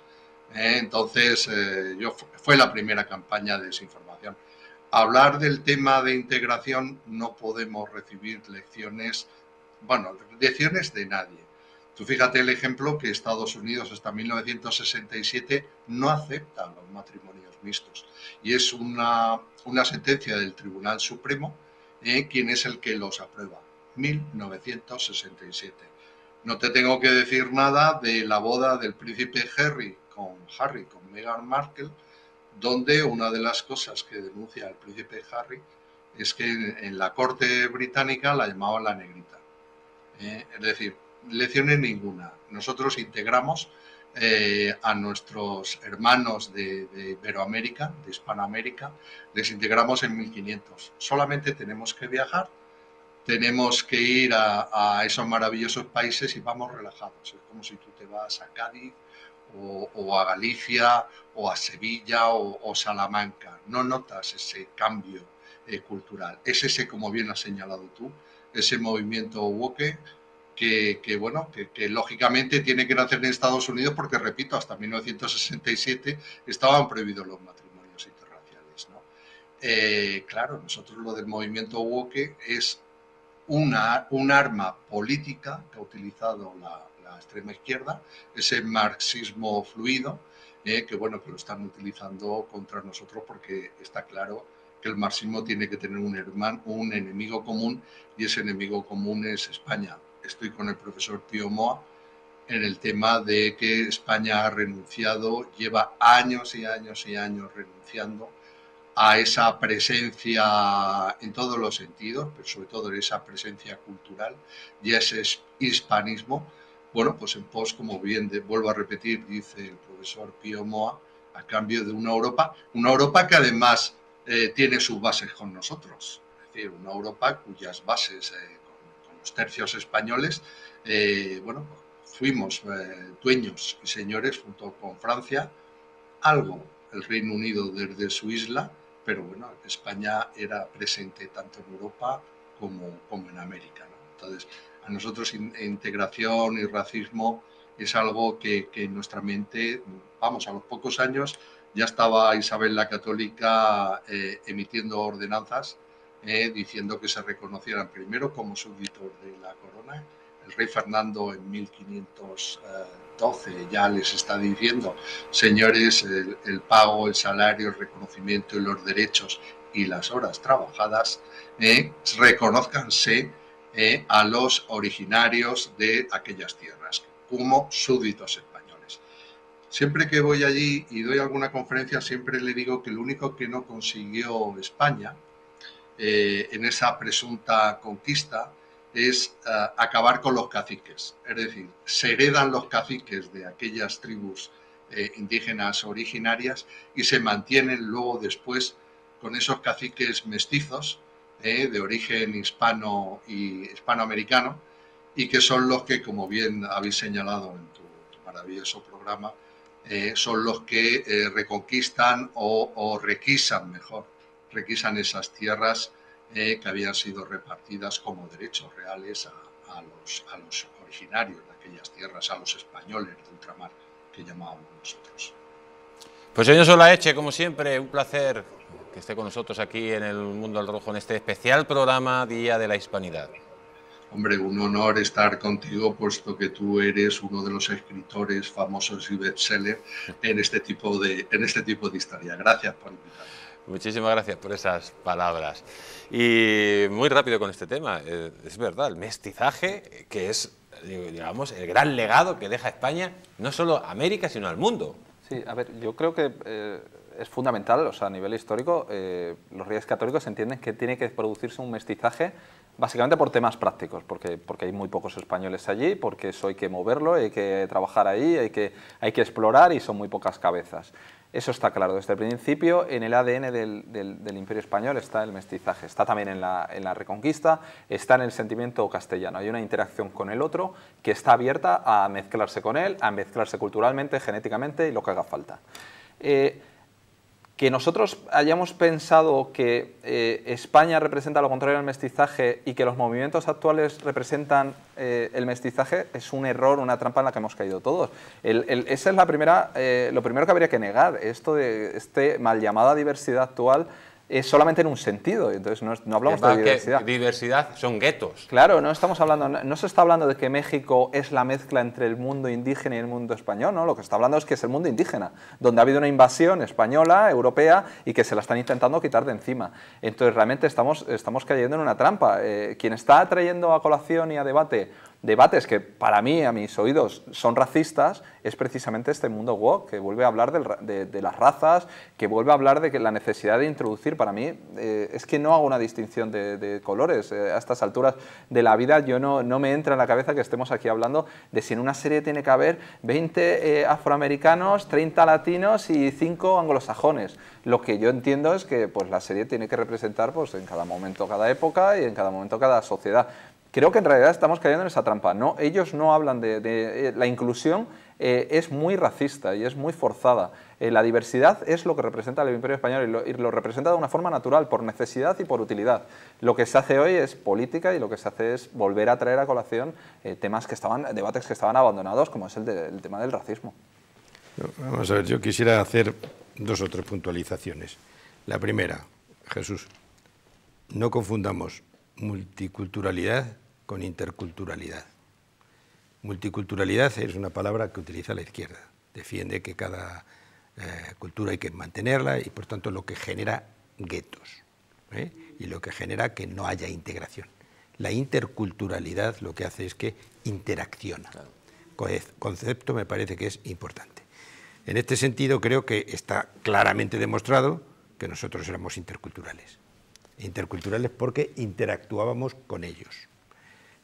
Eh, entonces, eh, yo, fue la primera campaña de desinformación. Hablar del tema de integración, no podemos recibir lecciones, bueno, lecciones de nadie. Tú fíjate el ejemplo que Estados Unidos hasta mil novecientos sesenta y siete no acepta los matrimonios mixtos. Y es una, una sentencia del Tribunal Supremo, eh, quien es el que los aprueba. mil novecientos sesenta y siete. No te tengo que decir nada de la boda del príncipe Harry con, Harry, con Meghan Markle, donde una de las cosas que denuncia el príncipe Harry es que en, en la corte británica la llamaban la negrita. Eh, es decir, lecciones ninguna. Nosotros integramos eh, a nuestros hermanos de, de Iberoamérica, de Hispanoamérica, les integramos en mil quinientos. Solamente tenemos que viajar, tenemos que ir a, a esos maravillosos países y vamos relajados. Es como si tú te vas a Cádiz, O, o a Galicia, o a Sevilla, o, o Salamanca. No notas ese cambio eh, cultural. Es ese, como bien has señalado tú, ese movimiento woke que, que bueno, que, que lógicamente tiene que nacer en Estados Unidos porque, repito, hasta mil novecientos sesenta y siete estaban prohibidos los matrimonios interraciales, ¿no? Eh, claro, nosotros lo del movimiento woke es una, un arma política que ha utilizado la la extrema izquierda, ese marxismo fluido, eh, que bueno, que lo están utilizando contra nosotros porque está claro que el marxismo tiene que tener un, hermano, un enemigo común, y ese enemigo común es España. Estoy con el profesor Pío Moa en el tema de que España ha renunciado, lleva años y años y años renunciando a esa presencia en todos los sentidos, pero sobre todo en esa presencia cultural y a ese hispanismo. Bueno, pues en pos, como bien de, vuelvo a repetir, dice el profesor Pío Moa, a cambio de una Europa, una Europa que además eh, tiene sus bases con nosotros, es decir, una Europa cuyas bases eh, con, con los tercios españoles, eh, bueno, fuimos eh, dueños y señores junto con Francia, algo el Reino Unido desde su isla, pero bueno, España era presente tanto en Europa como, como en América, ¿no? Entonces, a nosotros integración y racismo es algo que, que en nuestra mente, vamos, a los pocos años ya estaba Isabel la Católica eh, emitiendo ordenanzas eh, diciendo que se reconocieran primero como súbditos de la corona. El rey Fernando en mil quinientos doce ya les está diciendo, señores, el, el pago, el salario, el reconocimiento y los derechos y las horas trabajadas, eh, reconózcanse Eh, a los originarios de aquellas tierras, como súbditos españoles. Siempre que voy allí y doy alguna conferencia, siempre le digo que lo único que no consiguió España eh, en esa presunta conquista es eh, acabar con los caciques. Es decir, se heredan los caciques de aquellas tribus eh, indígenas originarias y se mantienen luego después con esos caciques mestizos, Eh, de origen hispano y hispanoamericano, y que son los que, como bien habéis señalado en tu, tu maravilloso programa, eh, son los que eh, reconquistan o, o requisan mejor, requisan esas tierras eh, que habían sido repartidas como derechos reales a, a, los, a los originarios de aquellas tierras, a los españoles de ultramar, que llamábamos nosotros. Pues señor Solaeche, como siempre, un placer que esté con nosotros aquí en el Mundo Rojo en este especial programa Día de la Hispanidad. Hombre, un honor estar contigo, puesto que tú eres uno de los escritores famosos y bestsellers en este tipo de, en este tipo de historia. Gracias por invitarme. Muchísimas gracias por esas palabras. Y muy rápido con este tema, es verdad, el mestizaje, que es, digamos, el gran legado que deja España, no solo a América, sino al mundo. Sí, a ver, yo creo que eh, es fundamental, o sea, a nivel histórico, eh, los reyes católicos entienden que tiene que producirse un mestizaje básicamente por temas prácticos, porque, porque hay muy pocos españoles allí, porque eso hay que moverlo, hay que trabajar ahí, hay que, hay que explorar y son muy pocas cabezas. Eso está claro. Desde el principio, en el A D N del, del, del Imperio Español está el mestizaje, está también en la, en la Reconquista, está en el sentimiento castellano. Hay una interacción con el otro que está abierta a mezclarse con él, a mezclarse culturalmente, genéticamente y lo que haga falta. Eh, Que nosotros hayamos pensado que eh, España representa lo contrario al mestizaje y que los movimientos actuales representan eh, el mestizaje es un error, una trampa en la que hemos caído todos. El, el, esa es la primera, eh, lo primero que habría que negar, esto de este mal llamada diversidad actual. Es solamente en un sentido, entonces no, no hablamos de diversidad. Diversidad son guetos. Claro, no estamos hablando, no, no se está hablando de que México es la mezcla entre el mundo indígena y el mundo español, ¿no? Lo que está hablando es que es el mundo indígena, donde ha habido una invasión española, europea, y que se la están intentando quitar de encima. Entonces realmente estamos, estamos cayendo en una trampa. Eh, quien está trayendo a colación y a debate debates que para mí, a mis oídos, son racistas, es precisamente este mundo woke, que vuelve a hablar del, de, de las razas, que vuelve a hablar de que la necesidad de introducir, para mí, eh, es que no hago una distinción de, de colores. Eh, a estas alturas de la vida yo no, no me entra en la cabeza que estemos aquí hablando de si en una serie tiene que haber veinte eh, afroamericanos, treinta latinos y cinco anglosajones. Lo que yo entiendo es que pues, la serie tiene que representar pues, en cada momento cada época y en cada momento cada sociedad. Creo que en realidad estamos cayendo en esa trampa. No, ellos no hablan de... de, de la inclusión eh, es muy racista y es muy forzada. Eh, la diversidad es lo que representa el Imperio Español y lo, y lo representa de una forma natural, por necesidad y por utilidad. Lo que se hace hoy es política y lo que se hace es volver a traer a colación eh, temas que estaban, debates que estaban abandonados, como es el, de, el tema del racismo. Vamos a ver, yo quisiera hacer dos o tres puntualizaciones. La primera, Jesús, no confundamos multiculturalidad con interculturalidad. Multiculturalidad es una palabra que utiliza la izquierda. Defiende que cada eh, cultura hay que mantenerla y, por tanto, lo que genera guetos, ¿eh? Y lo que genera que no haya integración. La interculturalidad lo que hace es que interacciona. Claro. Concepto me parece que es importante. En este sentido, creo que está claramente demostrado que nosotros éramos interculturales. Interculturales porque interactuábamos con ellos.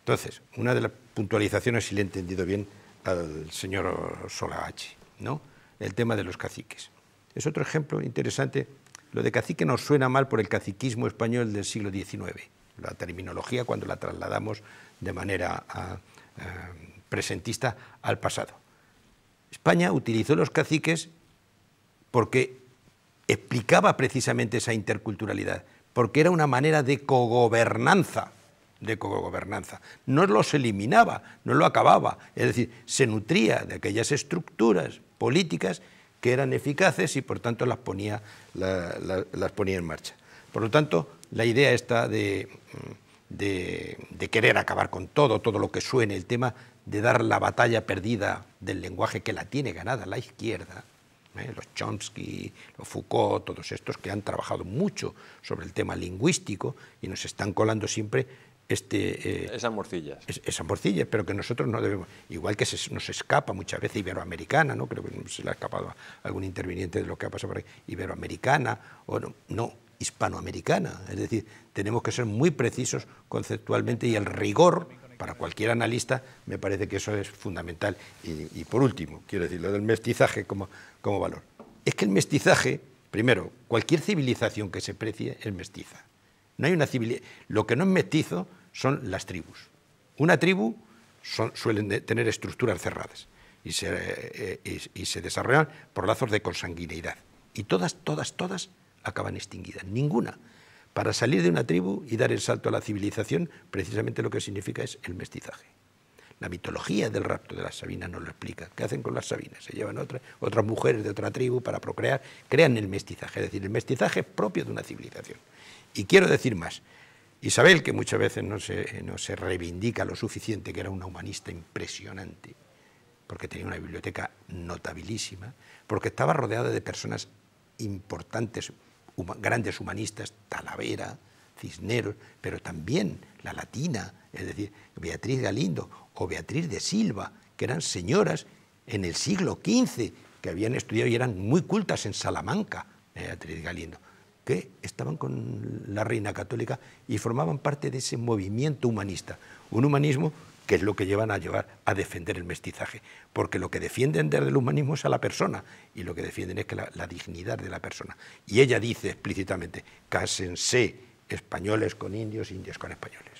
Entonces, una de las puntualizaciones, si le he entendido bien al señor Solahachi, ¿no? El tema de los caciques. Es otro ejemplo interesante. Lo de cacique nos suena mal por el caciquismo español del siglo diecinueve. La terminología cuando la trasladamos de manera a, a, presentista al pasado. España utilizó los caciques porque explicaba precisamente esa interculturalidad, porque era una manera de cogobernanza, de cogobernanza. No los eliminaba, no lo acababa, es decir, se nutría de aquellas estructuras políticas que eran eficaces y por tanto las ponía, la, la, las ponía en marcha. Por lo tanto, la idea está de, de, de querer acabar con todo, todo lo que suene, el tema de dar la batalla perdida del lenguaje que la tiene ganada la izquierda, ¿eh? Los Chomsky, los Foucault, todos estos que han trabajado mucho sobre el tema lingüístico y nos están colando siempre este, eh, esas morcillas. Es, esas morcillas, pero que nosotros no debemos... Igual que se, nos escapa muchas veces Iberoamericana, ¿no? Creo que se le ha escapado a algún interviniente de lo que ha pasado por ahí. Iberoamericana, o no, no, hispanoamericana. Es decir, tenemos que ser muy precisos conceptualmente y el rigor, para cualquier analista, me parece que eso es fundamental. Y, y por último, quiero decir, lo del mestizaje como, como valor. Es que el mestizaje, primero, cualquier civilización que se precie es mestiza. No hay una civilización. Lo que no es mestizo son las tribus. Una tribu son, suelen tener estructuras cerradas y se, eh, y, y se desarrollan por lazos de consanguineidad. Y todas, todas, todas acaban extinguidas. Ninguna. Para salir de una tribu y dar el salto a la civilización, precisamente lo que significa es el mestizaje. La mitología del rapto de las sabinas nos lo explica. ¿Qué hacen con las sabinas? Se llevan otra, otras mujeres de otra tribu para procrear, crean el mestizaje. Es decir, el mestizaje es propio de una civilización. Y quiero decir más. Isabel, que muchas veces no se, no se reivindica lo suficiente, que era una humanista impresionante, porque tenía una biblioteca notabilísima, porque estaba rodeada de personas importantes, grandes humanistas, Talavera, Cisneros, pero también la latina, es decir, Beatriz Galindo o Beatriz de Silva, que eran señoras en el siglo quince, que habían estudiado y eran muy cultas en Salamanca, Beatriz Galindo, que estaban con la reina católica y formaban parte de ese movimiento humanista, un humanismo que es lo que llevan a llevar a defender el mestizaje, porque lo que defienden del humanismo es a la persona, y lo que defienden es que la, la dignidad de la persona. Y ella dice explícitamente, cásense españoles con indios, indios con españoles.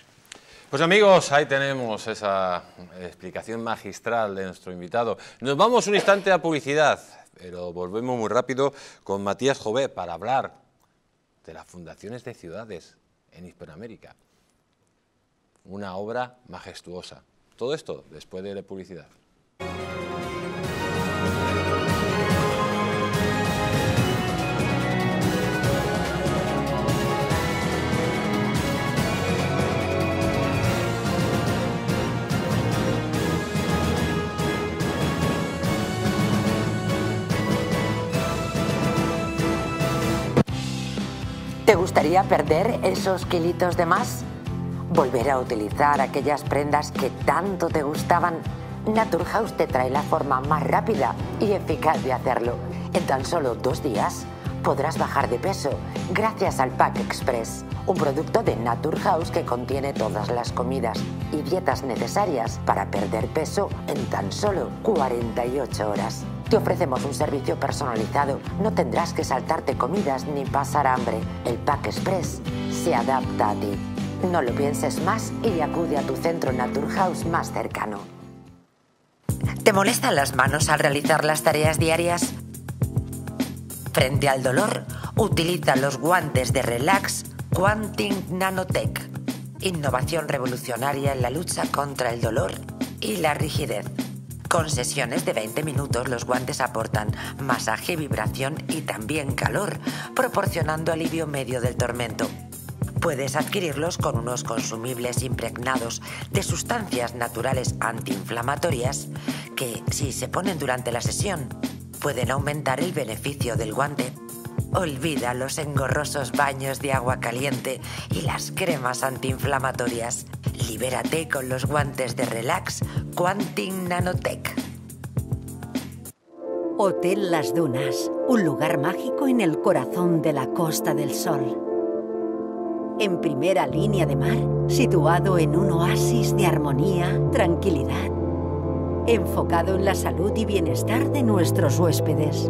Pues amigos, ahí tenemos esa explicación magistral de nuestro invitado. Nos vamos un instante a publicidad, pero volvemos muy rápido con Matías Jové para hablar de las fundaciones de ciudades en Hispanoamérica. Una obra majestuosa. Todo esto después de la publicidad. ¿Te gustaría perder esos kilitos de más? ¿Volver a utilizar aquellas prendas que tanto te gustaban? Naturhaus te trae la forma más rápida y eficaz de hacerlo. En tan solo dos días podrás bajar de peso gracias al Pack Express, un producto de Naturhaus que contiene todas las comidas y dietas necesarias para perder peso en tan solo cuarenta y ocho horas. Te ofrecemos un servicio personalizado. No tendrás que saltarte comidas ni pasar hambre. El Pack Express se adapta a ti. No lo pienses más y acude a tu centro Naturhaus más cercano. ¿Te molestan las manos al realizar las tareas diarias? Frente al dolor, utiliza los guantes de Relax Quantum Nanotech. Innovación revolucionaria en la lucha contra el dolor y la rigidez. Con sesiones de veinte minutos, los guantes aportan masaje, vibración y también calor, proporcionando alivio en medio del tormento. Puedes adquirirlos con unos consumibles impregnados de sustancias naturales antiinflamatorias que, si se ponen durante la sesión, pueden aumentar el beneficio del guante. Olvida los engorrosos baños de agua caliente y las cremas antiinflamatorias. Libérate con los guantes de Relax Quantum Nanotech. Hotel Las Dunas, un lugar mágico en el corazón de la Costa del Sol. En primera línea de mar, situado en un oasis de armonía, tranquilidad, enfocado en la salud y bienestar de nuestros huéspedes.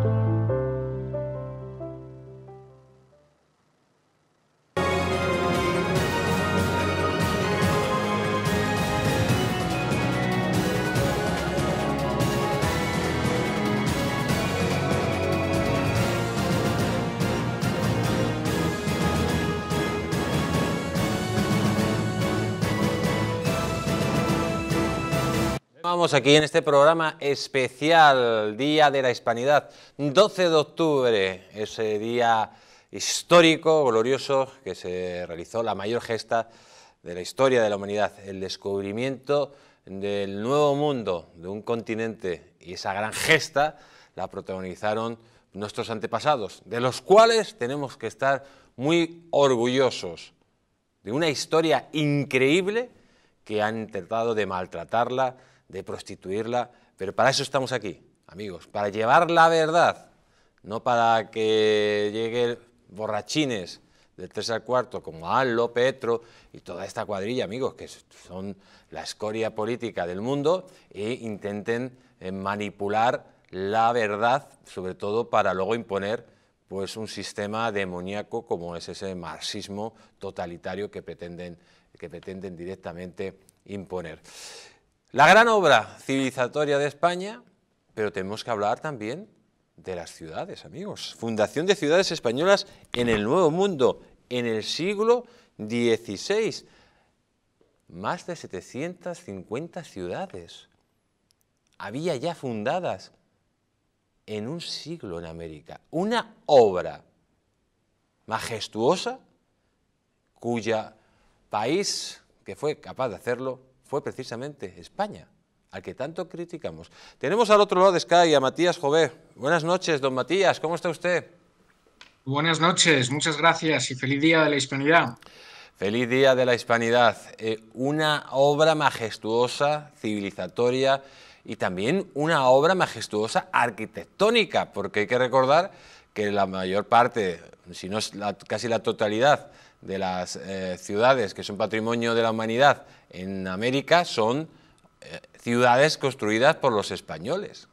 Estamos aquí en este programa especial, Día de la Hispanidad, doce de octubre, ese día histórico, glorioso, que se realizó la mayor gesta de la historia de la humanidad, el descubrimiento del nuevo mundo, de un continente, y esa gran gesta la protagonizaron nuestros antepasados, de los cuales tenemos que estar muy orgullosos, de una historia increíble que han tratado de maltratarla, de prostituirla, pero para eso estamos aquí, amigos, para llevar la verdad, no para que lleguen borrachines del tres al cuarto, como Allo, Petro y toda esta cuadrilla, amigos, que son la escoria política del mundo e intenten manipular la verdad, sobre todo para luego imponer pues, un sistema demoníaco como es ese marxismo totalitario que pretenden, que pretenden directamente imponer. La gran obra civilizatoria de España, pero tenemos que hablar también de las ciudades, amigos. Fundación de ciudades españolas en el Nuevo Mundo, en el siglo dieciséis. Más de setecientas cincuenta ciudades había ya fundadas en un siglo en América. Una obra majestuosa cuya país que fue capaz de hacerlo fue precisamente España, al que tanto criticamos. Tenemos al otro lado de Sky a Matías Jové. Buenas noches, don Matías, ¿cómo está usted? Buenas noches, muchas gracias y feliz Día de la Hispanidad. Feliz Día de la Hispanidad. Eh, una obra majestuosa, civilizatoria y también una obra majestuosa arquitectónica, porque hay que recordar que la mayor parte, si no es la, casi la totalidad, de las eh, ciudades que son patrimonio de la humanidad en América son eh, ciudades construidas por los españoles.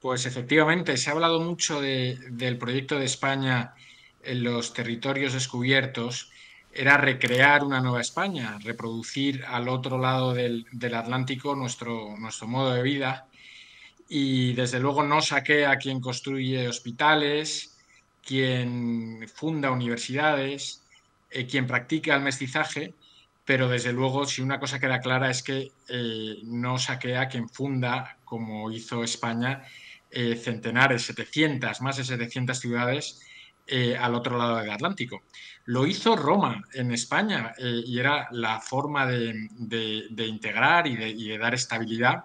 Pues efectivamente, se ha hablado mucho de, del proyecto de España en los territorios descubiertos. Era recrear una nueva España, reproducir al otro lado del, del Atlántico nuestro, nuestro modo de vida, y desde luego no saqué a quien construye hospitales, quien funda universidades, eh, quien practica el mestizaje, pero desde luego, si una cosa queda clara es que eh, no saquea quien funda, como hizo España, eh, centenares, setecientas, más de setecientas ciudades eh, al otro lado del Atlántico. Lo hizo Roma en España eh, y era la forma de, de, de integrar y de, y de dar estabilidad,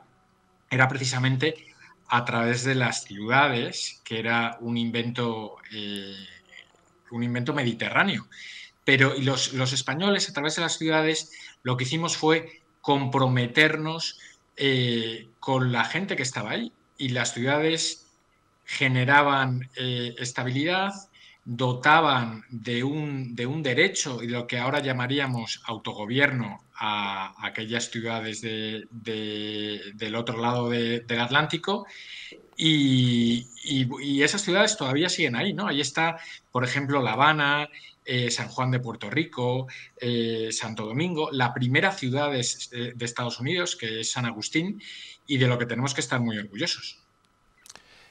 era precisamente a través de las ciudades, que era un invento, eh, un invento mediterráneo. Pero los, los españoles, a través de las ciudades, lo que hicimos fue comprometernos eh, con la gente que estaba ahí. Y las ciudades generaban eh, estabilidad, dotaban de un, de un derecho y lo que ahora llamaríamos autogobierno a aquellas ciudades de, de, del otro lado de, del Atlántico, y, y, y esas ciudades todavía siguen ahí, ¿no? Ahí está, por ejemplo, La Habana, eh, San Juan de Puerto Rico, eh, Santo Domingo, la primera ciudad de, de Estados Unidos, que es San Agustín, y de lo que tenemos que estar muy orgullosos.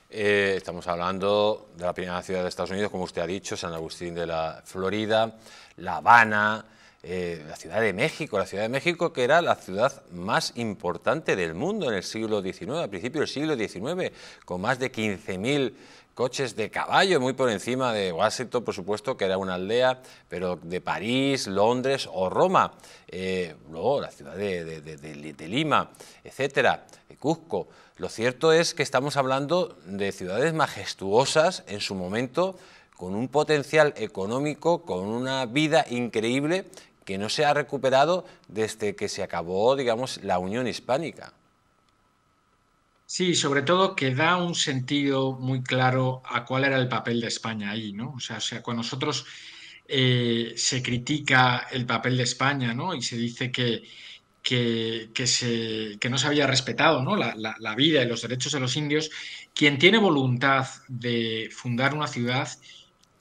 Eh, estamos hablando de la primera ciudad de Estados Unidos, como usted ha dicho, San Agustín de la Florida, La Habana, eh, la Ciudad de México, la Ciudad de México que era la ciudad más importante del mundo en el siglo diecinueve, a principios del siglo diecinueve, con más de quince mil coches de caballo, muy por encima de Washington, por supuesto, que era una aldea, pero de París, Londres o Roma, eh, luego la ciudad de, de, de, de, de Lima, etcétera, de Cusco. Lo cierto es que estamos hablando de ciudades majestuosas en su momento, con un potencial económico, con una vida increíble que no se ha recuperado desde que se acabó, digamos, la Unión Hispánica. Sí, sobre todo que da un sentido muy claro a cuál era el papel de España ahí, ¿no? O sea, o sea cuando nosotros eh, se critica el papel de España, ¿no? Y se dice que Que, que, se, que no se había respetado, ¿no? la, la, la vida y los derechos de los indios. Quien tiene voluntad de fundar una ciudad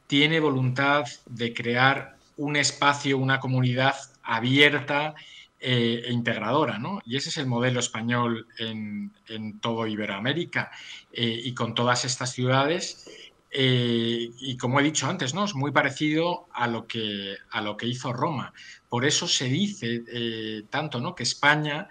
tiene voluntad de crear un espacio, una comunidad abierta eh, e integradora, ¿no? Y ese es el modelo español en, en todo Iberoamérica eh, y con todas estas ciudades. Eh, y como he dicho antes, ¿no? Es muy parecido a lo que, a lo que hizo Roma. Por eso se dice eh, tanto, ¿no? Que España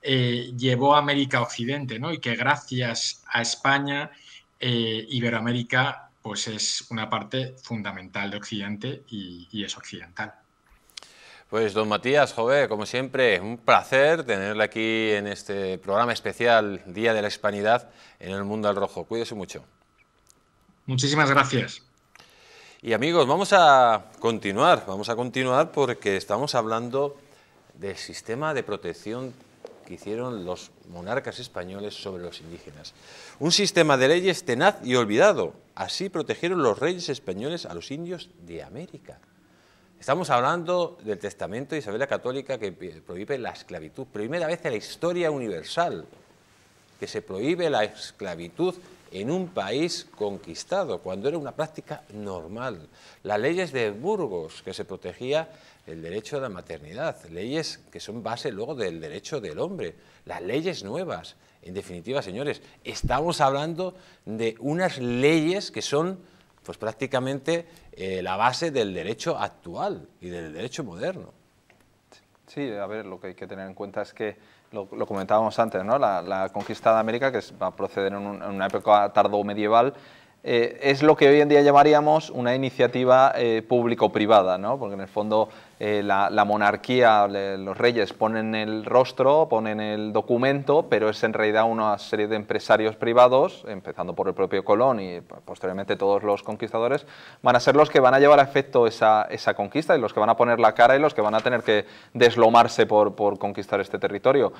eh, llevó a América a Occidente, ¿no? Y que gracias a España, eh, Iberoamérica pues es una parte fundamental de Occidente y, y es occidental. Pues don Matías Jové, como siempre, un placer tenerle aquí en este programa especial Día de la Hispanidad en el Mundo al Rojo. Cuídese mucho. Muchísimas gracias. Y amigos, vamos a continuar, vamos a continuar porque estamos hablando del sistema de protección que hicieron los monarcas españoles sobre los indígenas. Un sistema de leyes tenaz y olvidado. Así protegieron los reyes españoles a los indios de América. Estamos hablando del testamento de Isabel la Católica que prohíbe la esclavitud. Primera vez en la historia universal que se prohíbe la esclavitud en un país conquistado, cuando era una práctica normal. Las leyes de Burgos, que se protegía el derecho a la maternidad, leyes que son base luego del derecho del hombre, las leyes nuevas. En definitiva, señores, estamos hablando de unas leyes que son pues, prácticamente eh, la base del derecho actual y del derecho moderno. Sí, a ver, lo que hay que tener en cuenta es que Lo, lo comentábamos antes, ¿no? La, la conquista de América, que va a proceder en, un, en una época tardomedieval, eh, es lo que hoy en día llamaríamos una iniciativa eh, público-privada, ¿no? Porque en el fondo eh, la, la monarquía, le, los reyes ponen el rostro, ponen el documento, pero es en realidad una serie de empresarios privados, empezando por el propio Colón y posteriormente todos los conquistadores, van a ser los que van a llevar a efecto esa, esa conquista y los que van a poner la cara y los que van a tener que deslomarse por, por conquistar este territorio.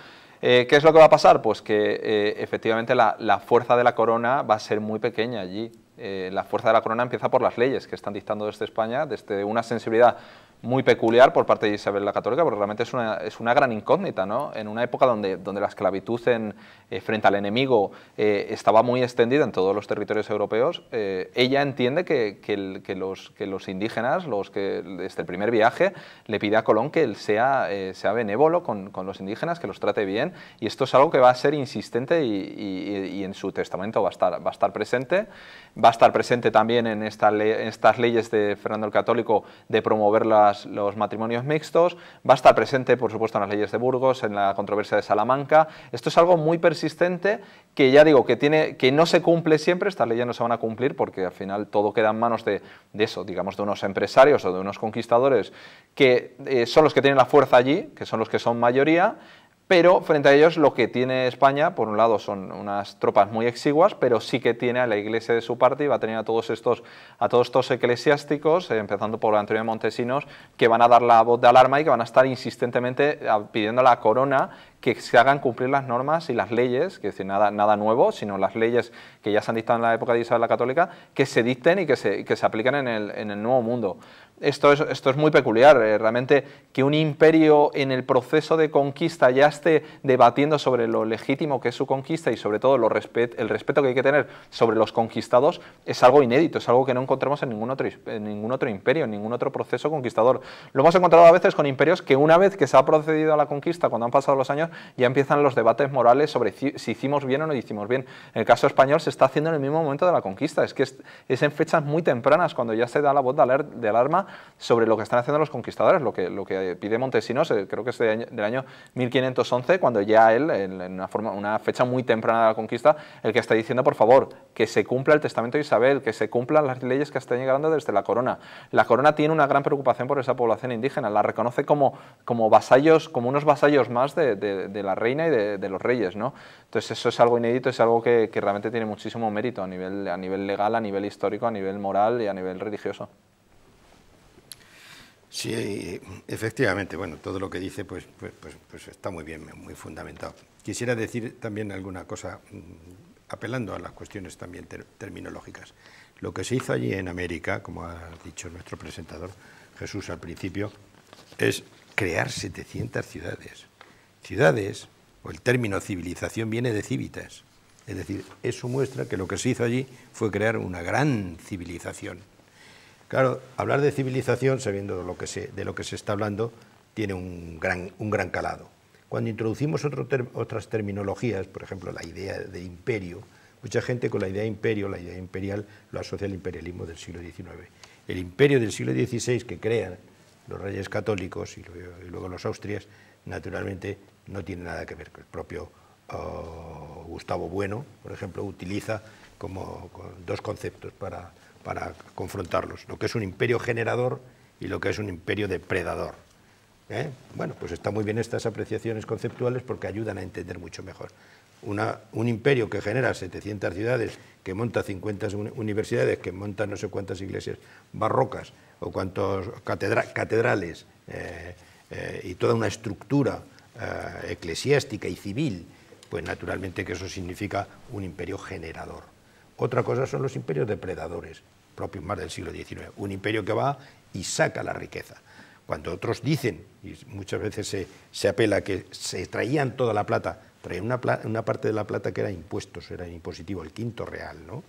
Eh, ¿Qué es lo que va a pasar? Pues que eh, efectivamente la, la fuerza de la corona va a ser muy pequeña allí. Eh, la fuerza de la corona empieza por las leyes que están dictando desde España, desde una sensibilidad muy peculiar por parte de Isabel la Católica, porque realmente es una, es una gran incógnita, ¿no? En una época donde, donde la esclavitud en, eh, frente al enemigo eh, estaba muy extendida en todos los territorios europeos, eh, ella entiende que, que, el, que, los, que los indígenas, los que desde el primer viaje, le pide a Colón que él sea, eh, sea benévolo con, con los indígenas, que los trate bien, y esto es algo que va a ser insistente y, y, y en su testamento va a estar, va a estar presente, va a estar presente también en esta le- estas leyes de Fernando el Católico de promover la los matrimonios mixtos, va a estar presente por supuesto en las leyes de Burgos, en la controversia de Salamanca. Esto es algo muy persistente que ya digo que, tiene, que no se cumple siempre, estas leyes no se van a cumplir porque al final todo queda en manos de, de eso, digamos de unos empresarios o de unos conquistadores que eh, son los que tienen la fuerza allí, que son los que son mayoría. Pero frente a ellos lo que tiene España, por un lado son unas tropas muy exiguas, pero sí que tiene a la Iglesia de su parte y va a tener a todos estos, a todos estos eclesiásticos, eh, empezando por Antonio de Montesinos, que van a dar la voz de alarma y que van a estar insistentemente pidiendo a la corona que se hagan cumplir las normas y las leyes, que es decir, nada, nada nuevo, sino las leyes que ya se han dictado en la época de Isabel la Católica, que se dicten y que se, que se apliquen en el, en el Nuevo Mundo. Esto es, esto es muy peculiar, eh, realmente que un imperio en el proceso de conquista ya esté debatiendo sobre lo legítimo que es su conquista y sobre todo lo respet- el respeto que hay que tener sobre los conquistados es algo inédito, es algo que no encontramos en ningún otro, en ningún otro imperio, en ningún otro proceso conquistador. Lo hemos encontrado a veces con imperios que una vez que se ha procedido a la conquista, cuando han pasado los años, ya empiezan los debates morales sobre si hicimos bien o no hicimos bien. En el caso español se está haciendo en el mismo momento de la conquista, es que es, es en fechas muy tempranas cuando ya se da la voz de, aler, de alarma sobre lo que están haciendo los conquistadores, lo que, lo que pide Montesinos, creo que es de año, del año mil quinientos once, cuando ya él, en una, forma, una fecha muy temprana de la conquista, el que está diciendo, por favor, que se cumpla el testamento de Isabel, que se cumplan las leyes que están llegando desde la corona. La corona tiene una gran preocupación por esa población indígena, la reconoce como, como vasallos, como unos vasallos más de, de de la reina y de, de los reyes, ¿no? Entonces eso es algo inédito, es algo que, que realmente tiene muchísimo mérito a nivel, a nivel legal, a nivel histórico, a nivel moral y a nivel religioso. Sí, efectivamente, bueno, todo lo que dice pues, pues, pues, pues está muy bien, muy fundamentado. Quisiera decir también alguna cosa, apelando a las cuestiones también ter terminológicas. Lo que se hizo allí en América, como ha dicho nuestro presentador Jesús al principio, es crear setecientas ciudades. Ciudades, o el término civilización viene de civitas, es decir, eso muestra que lo que se hizo allí fue crear una gran civilización. Claro, hablar de civilización, sabiendo de lo que se, de lo que se está hablando, tiene un gran, un gran calado. Cuando introducimos otro ter, otras terminologías, por ejemplo, la idea de imperio, mucha gente con la idea de imperio, la idea imperial, lo asocia al imperialismo del siglo diecinueve. El imperio del siglo dieciséis que crean los reyes católicos y luego, y luego los austrias, naturalmente, no tiene nada que ver. El propio uh, Gustavo Bueno, por ejemplo, utiliza como dos conceptos para, para confrontarlos, lo que es un imperio generador y lo que es un imperio depredador. ¿Eh? Bueno, pues está muy bien estas apreciaciones conceptuales porque ayudan a entender mucho mejor. Una, un imperio que genera setecientas ciudades, que monta cincuenta universidades, que monta no sé cuántas iglesias barrocas o cuántos catedra catedrales eh, eh, y toda una estructura Eh, eclesiástica y civil, pues naturalmente que eso significa un imperio generador. Otra cosa son los imperios depredadores, propios más del siglo diecinueve, un imperio que va y saca la riqueza. Cuando otros dicen, y muchas veces se, se apela que se traían toda la plata, traían una, pla una parte de la plata que era impuestos, era impositivo, el quinto real, ¿no?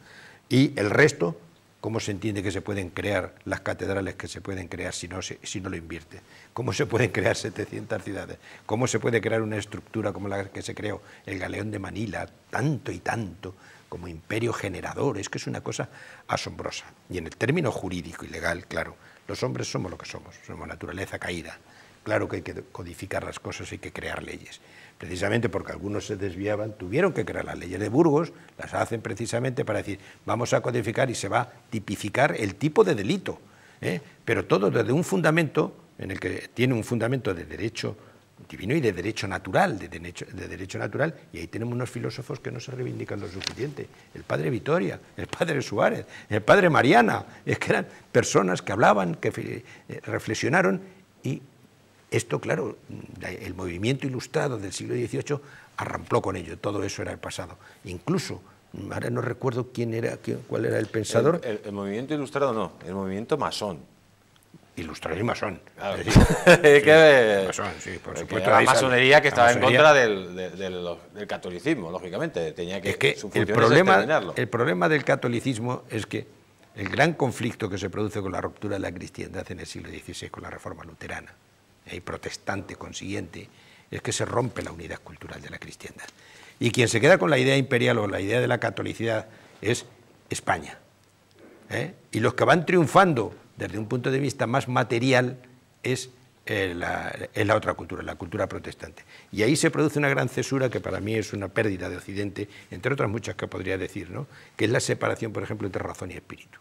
Y el resto, ¿cómo se entiende que se pueden crear las catedrales que se pueden crear si no, se, si no lo invierte? ¿Cómo se pueden crear setecientas ciudades? ¿Cómo se puede crear una estructura como la que se creó el Galeón de Manila, tanto y tanto, como imperio generador? Es que es una cosa asombrosa. Y en el término jurídico y legal, claro, los hombres somos lo que somos, somos naturaleza caída. Claro que hay que codificar las cosas, hay que crear leyes. precisamente porque algunos se desviaban, tuvieron que crear las leyes de Burgos, las hacen precisamente para decir, vamos a codificar y se va a tipificar el tipo de delito, ¿eh? Pero todo desde un fundamento en el que tiene un fundamento de derecho divino y de derecho natural, de derecho, de derecho natural, y ahí tenemos unos filósofos que no se reivindican lo suficiente, el padre Victoria, el padre Suárez, el padre Mariana, es que eran personas que hablaban, que reflexionaron, y esto, claro, el movimiento ilustrado del siglo dieciocho arrampló con ello, todo eso era el pasado, incluso... Ahora no recuerdo quién era, cuál era el pensador. El, el, el movimiento ilustrado no, el movimiento masón. Ilustrado y masón. Claro. Sí, que, masón, sí, por supuesto. La masonería que estaba masonería. en contra del, del, del, del catolicismo, lógicamente. Tenía que, es que su el, problema, el problema del catolicismo es que el gran conflicto que se produce con la ruptura de la cristiandad en el siglo dieciséis con la reforma luterana y protestante consiguiente es que se rompe la unidad cultural de la cristiandad. Y quien se queda con la idea imperial o la idea de la catolicidad es España. ¿eh? Y los que van triunfando desde un punto de vista más material es, eh, la, es la otra cultura, la cultura protestante. Y ahí se produce una gran cesura que para mí es una pérdida de Occidente, entre otras muchas que podría decir, ¿no? Que es la separación, por ejemplo, entre razón y espíritu,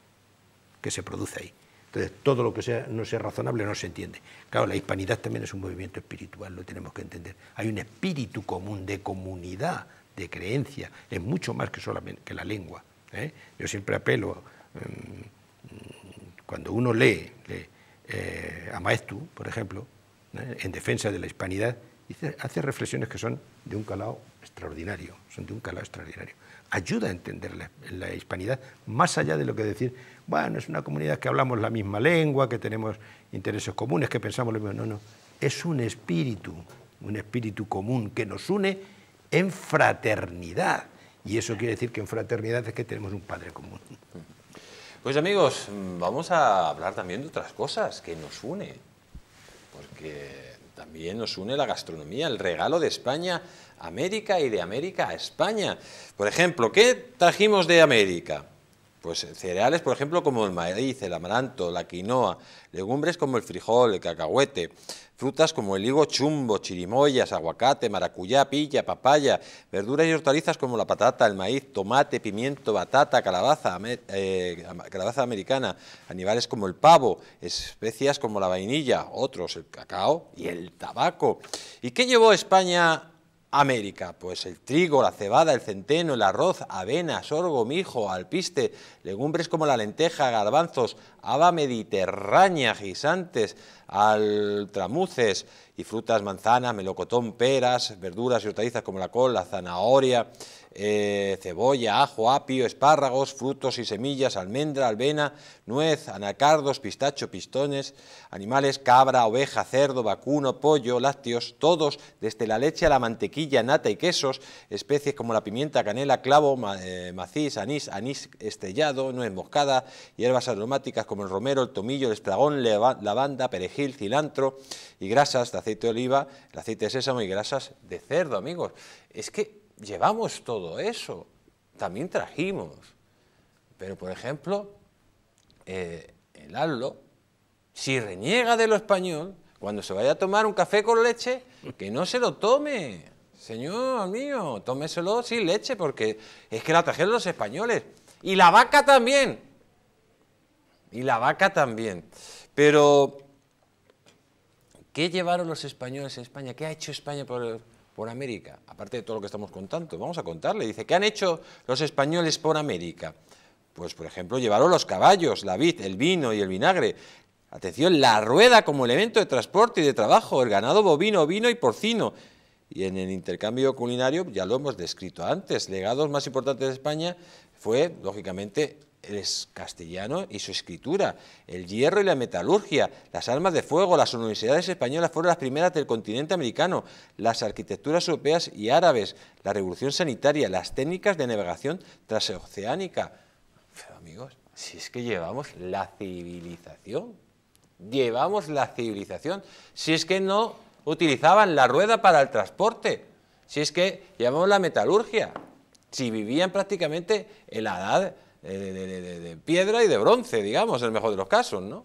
que se produce ahí. Entonces, todo lo que sea, no sea razonable no se entiende. Claro, la hispanidad también es un movimiento espiritual, lo tenemos que entender. Hay un espíritu común de comunidad, de creencia, es mucho más que solamente que la lengua, ¿eh? Yo siempre apelo, mmm, cuando uno lee, lee eh, a Maeztu, por ejemplo, ¿eh? en defensa de la hispanidad, dice, hace reflexiones que son de un calado extraordinario, son de un calado extraordinario. Ayuda a entender la, la hispanidad, más allá de lo que decir, bueno, es una comunidad que hablamos la misma lengua, que tenemos intereses comunes, que pensamos lo mismo. No, no, es un espíritu, un espíritu común que nos une en fraternidad. Y eso quiere decir que en fraternidad es que tenemos un padre común. Pues amigos, vamos a hablar también de otras cosas que nos une, porque también nos une la gastronomía, el regalo de España a América y de América a España. Por ejemplo, ¿qué trajimos de América? Pues cereales, por ejemplo, como el maíz, el amaranto, la quinoa, legumbres como el frijol, el cacahuete, frutas como el higo chumbo, chirimoyas, aguacate, maracuyá, pilla, papaya, verduras y hortalizas como la patata, el maíz, tomate, pimiento, batata, calabaza, eh, calabaza americana, animales como el pavo, especias como la vainilla, otros, el cacao y el tabaco. ¿Y qué llevó España América? Pues el trigo, la cebada, el centeno, el arroz, avena, sorgo, mijo, alpiste, legumbres como la lenteja, garbanzos, haba mediterránea, guisantes, altramuces y frutas, manzanas, melocotón, peras, verduras y hortalizas como la col, la zanahoria, eh, cebolla, ajo, apio, espárragos, frutos y semillas, almendra, albena, nuez, anacardos, pistacho, pistones, animales, cabra, oveja, cerdo, vacuno, pollo, lácteos, todos, desde la leche a la mantequilla, nata y quesos, especies como la pimienta, canela, clavo, ma eh, maciz, anís, anís estrellado, nuez moscada, hierbas aromáticas como el romero, el tomillo, el estragón, lavanda, perejil, cilantro y grasas de aceite de oliva, el aceite de sésamo y grasas de cerdo, amigos. Es que llevamos todo eso, también trajimos, pero por ejemplo, eh, el hablo, si reniega de lo español, cuando se vaya a tomar un café con leche, que no se lo tome, señor mío, tómeselo sin leche, porque es que la trajeron los españoles, y la vaca también, y la vaca también, pero... ¿Qué llevaron los españoles a España? ¿Qué ha hecho España por, por América? Aparte de todo lo que estamos contando, vamos a contarle. Dice, ¿qué han hecho los españoles por América? Pues, por ejemplo, llevaron los caballos, la vid, el vino y el vinagre. Atención, la rueda como elemento de transporte y de trabajo, el ganado bovino, ovino y porcino. Y en el intercambio culinario, ya lo hemos descrito antes, legados más importantes de España fue, lógicamente, el castellano y su escritura, el hierro y la metalurgia, las armas de fuego, las universidades españolas fueron las primeras del continente americano, las arquitecturas europeas y árabes, la revolución sanitaria, las técnicas de navegación transoceánica. Pero amigos, si es que llevamos la civilización, llevamos la civilización, si es que no utilizaban la rueda para el transporte, si es que llevamos la metalurgia, si vivían prácticamente en la edad... De, de, de, de piedra y de bronce, digamos, en el mejor de los casos, ¿no?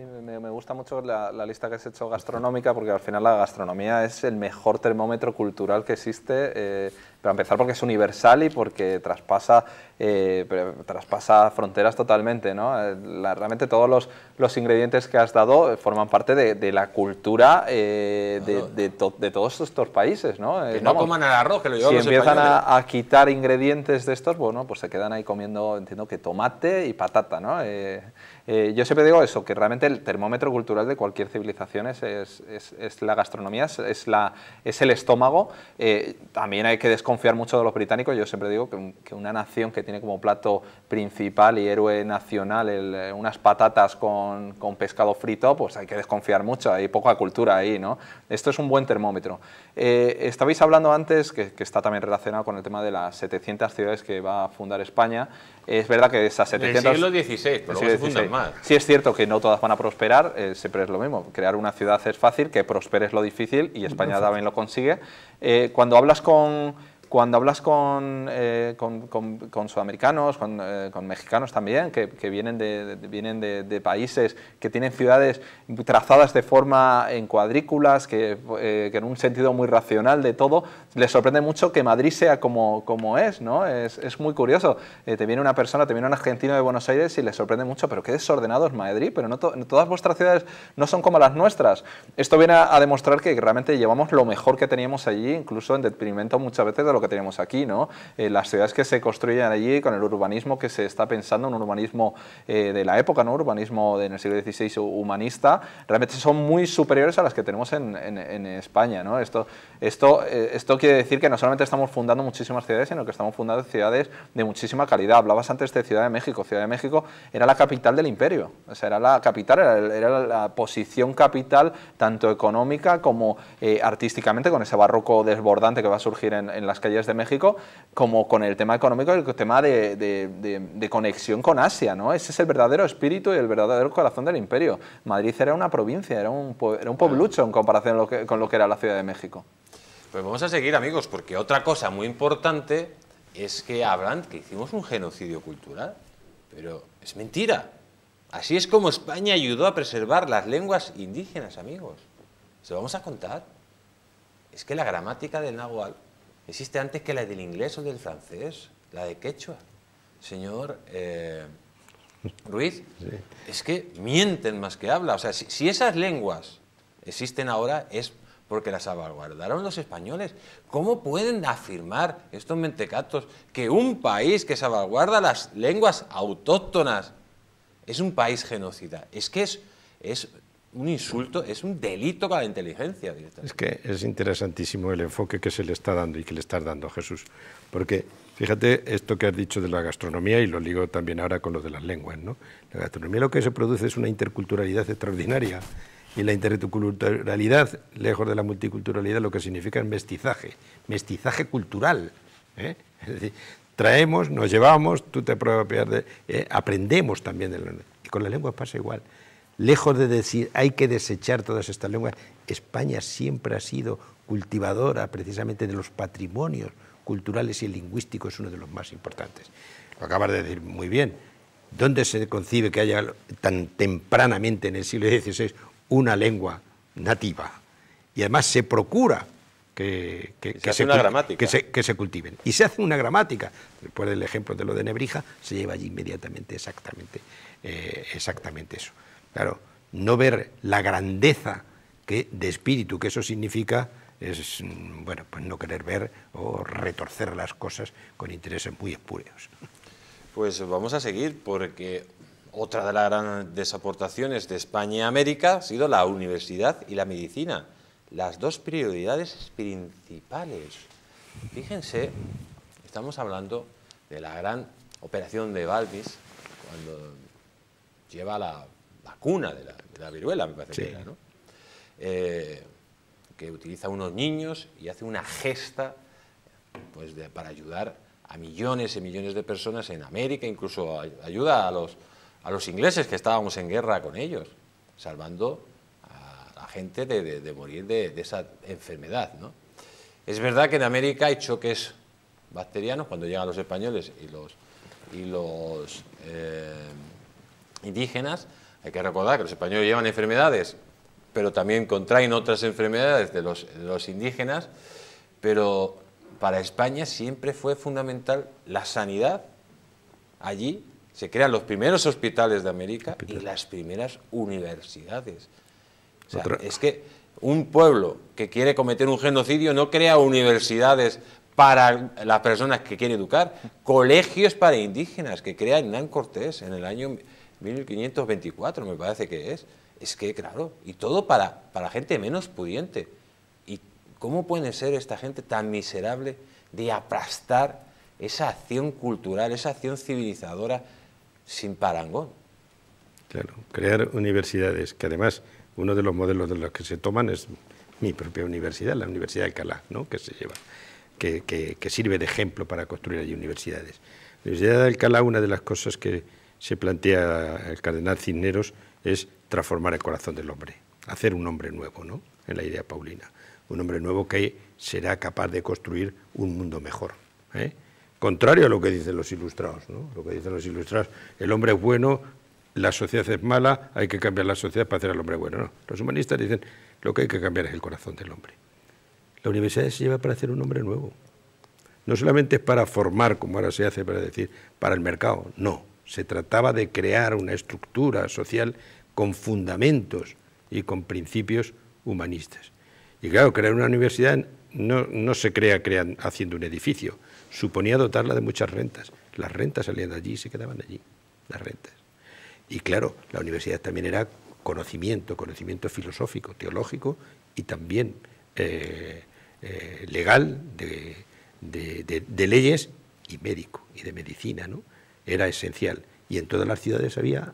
Sí, me, me gusta mucho la, la lista que has hecho gastronómica, porque al final la gastronomía es el mejor termómetro cultural que existe, eh, para empezar porque es universal y porque traspasa, eh, traspasa fronteras totalmente, ¿no? La, realmente todos los, los ingredientes que has dado forman parte de, de la cultura eh, de, de, to, de todos estos países, ¿no? Eh, que no vamos, coman el arroz, que lo llevan los españoles. Si empiezan a, a quitar ingredientes de estos, bueno, pues se quedan ahí comiendo, entiendo que tomate y patata, ¿no? Eh, Eh, yo siempre digo eso, que realmente el termómetro cultural de cualquier civilización es, es, es, es la gastronomía, es, es, la, es el estómago. Eh, también hay que desconfiar mucho de los británicos. Yo siempre digo que, que una nación que tiene como plato principal y héroe nacional el, unas patatas con, con pescado frito, pues hay que desconfiar mucho, hay poca cultura ahí, ¿no? Esto es un buen termómetro. Eh, estabais hablando antes, que, que está también relacionado con el tema de las setecientas ciudades que va a fundar España. Es verdad que de esas setecientas... Del siglo dieciséis, pero luego se fundan más. Sí es cierto que no todas van a prosperar, eh, siempre es lo mismo, crear una ciudad es fácil, que prospere es lo difícil, y España no, también lo consigue. Eh, cuando hablas con, cuando hablas con, eh, con, con, con sudamericanos, con, eh, con mexicanos también, que, que vienen, de, de, vienen de, de países que tienen ciudades trazadas de forma en cuadrículas, que, eh, que en un sentido muy racional de todo, les sorprende mucho que Madrid sea como, como es, ¿no? Es, es muy curioso. Eh, te viene una persona, te viene un argentino de Buenos Aires y les sorprende mucho, pero qué desordenado es Madrid, pero no to- todas vuestras ciudades no son como las nuestras. Esto viene a, a demostrar que realmente llevamos lo mejor que teníamos allí, incluso en detrimento muchas veces de lo que tenemos aquí, ¿no? Eh, las ciudades que se construyen allí con el urbanismo que se está pensando, un urbanismo eh, de la época, ¿no? Urbanismo de, en el siglo dieciséis humanista, realmente son muy superiores a las que tenemos en, en, en España, ¿no? Esto, esto, eh, esto quiere decir que no solamente estamos fundando muchísimas ciudades, sino que estamos fundando ciudades de muchísima calidad. Hablabas antes de Ciudad de México. Ciudad de México era la capital del imperio, o sea, era la capital, era, era la posición capital tanto económica como eh, artísticamente, con ese barroco desbordante que va a surgir en, en las calles de México, como con el tema económico y el tema de, de, de, de conexión con Asia, ¿no? Ese es el verdadero espíritu y el verdadero corazón del imperio. Madrid era una provincia, era un, era un pueblucho en comparación lo que, con lo que era la Ciudad de México. Pues vamos a seguir, amigos, porque otra cosa muy importante es que hablan que hicimos un genocidio cultural, pero es mentira. Así es como España ayudó a preservar las lenguas indígenas, amigos. Se lo vamos a contar. Es que la gramática del náhuatl existe antes que la del inglés o del francés, la de quechua. Señor eh, Ruiz, sí. Es que mienten más que habla. O sea, si, si esas lenguas existen ahora es porque las salvaguardaron los españoles. ¿Cómo pueden afirmar estos mentecatos que un país que salvaguarda las lenguas autóctonas es un país genocida? Es que es... es un insulto, es un delito con la inteligencia directa. Es que es interesantísimo el enfoque que se le está dando y que le estás dando, Jesús. Porque, fíjate, esto que has dicho de la gastronomía, y lo ligo también ahora con lo de las lenguas, ¿no? La gastronomía lo que se produce es una interculturalidad extraordinaria. Y la interculturalidad, lejos de la multiculturalidad, lo que significa es mestizaje. Mestizaje cultural, ¿eh? Es decir, traemos, nos llevamos, tú te apropias de... ¿eh? Aprendemos también de la lengua. Y con la lengua pasa igual. Lejos de decir, hay que desechar todas estas lenguas, España siempre ha sido cultivadora precisamente de los patrimonios culturales y el lingüístico es uno de los más importantes. Lo acabas de decir muy bien. ¿Dónde se concibe que haya tan tempranamente en el siglo dieciséis una lengua nativa? Y además se procura que, que, se, que, se, una que, se, que se cultiven. Y se hace una gramática. Después del ejemplo de lo de Nebrija, se lleva allí inmediatamente exactamente, eh, exactamente eso. Claro, no ver la grandeza que, de espíritu que eso significa es, bueno, pues no querer ver o retorcer las cosas con intereses muy espurios. Pues vamos a seguir, porque otra de las grandes aportaciones de España a América ha sido la universidad y la medicina, las dos prioridades principales. Fíjense, estamos hablando de la gran operación de Balbis, cuando lleva la... vacuna de la, de la viruela, me parece, sí, que era, ¿no? Eh, que utiliza unos niños y hace una gesta pues de, para ayudar a millones y millones de personas en América, incluso ayuda a los, a los ingleses que estábamos en guerra con ellos, salvando a la gente de, de, de morir de, de esa enfermedad, ¿no? Es verdad que en América hay choques bacterianos cuando llegan los españoles y los, y los eh, indígenas, Hay que recordar que los españoles llevan enfermedades, pero también contraen otras enfermedades de los, de los indígenas, pero para España siempre fue fundamental la sanidad. Allí se crean los primeros hospitales de América y las primeras universidades. O sea, es que un pueblo que quiere cometer un genocidio no crea universidades para las personas que quiere educar, colegios para indígenas que crea Hernán Cortés en el año mil quinientos veinticuatro, me parece que es. Es que, claro, y todo para, para gente menos pudiente. ¿Y cómo puede ser esta gente tan miserable de aplastar esa acción cultural, esa acción civilizadora sin parangón? Claro, crear universidades, que además uno de los modelos de los que se toman es mi propia universidad, la Universidad de Alcalá, ¿no?, que se lleva, que, que, que sirve de ejemplo para construir allí universidades. La Universidad de Alcalá, una de las cosas que se plantea el cardenal Cisneros es transformar el corazón del hombre, hacer un hombre nuevo, ¿no?, en la idea paulina. Un hombre nuevo que será capaz de construir un mundo mejor, ¿eh? Contrario a lo que dicen los ilustrados, ¿no? Lo que dicen los ilustrados, el hombre es bueno, la sociedad es mala, hay que cambiar la sociedad para hacer al hombre bueno. No, los humanistas dicen lo que hay que cambiar es el corazón del hombre. La universidad se lleva para hacer un hombre nuevo. No solamente es para formar, como ahora se hace para decir, para el mercado, no. Se trataba de crear una estructura social con fundamentos y con principios humanistas. Y claro, crear una universidad no, no se crea crean, haciendo un edificio, suponía dotarla de muchas rentas. Las rentas salían de allí y se quedaban allí, las rentas. Y claro, la universidad también era conocimiento, conocimiento filosófico, teológico y también eh, eh, legal, de, de, de, de leyes y médico, y de medicina, ¿no? Era esencial, y en todas las ciudades había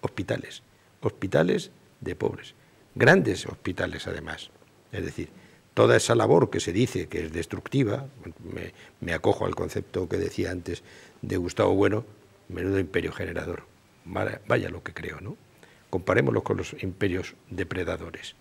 hospitales, hospitales de pobres, grandes hospitales además. Es decir, toda esa labor que se dice que es destructiva, me, me acojo al concepto que decía antes de Gustavo Bueno, menudo imperio generador, vaya lo que creo, ¿no? Comparémoslo con los imperios depredadores.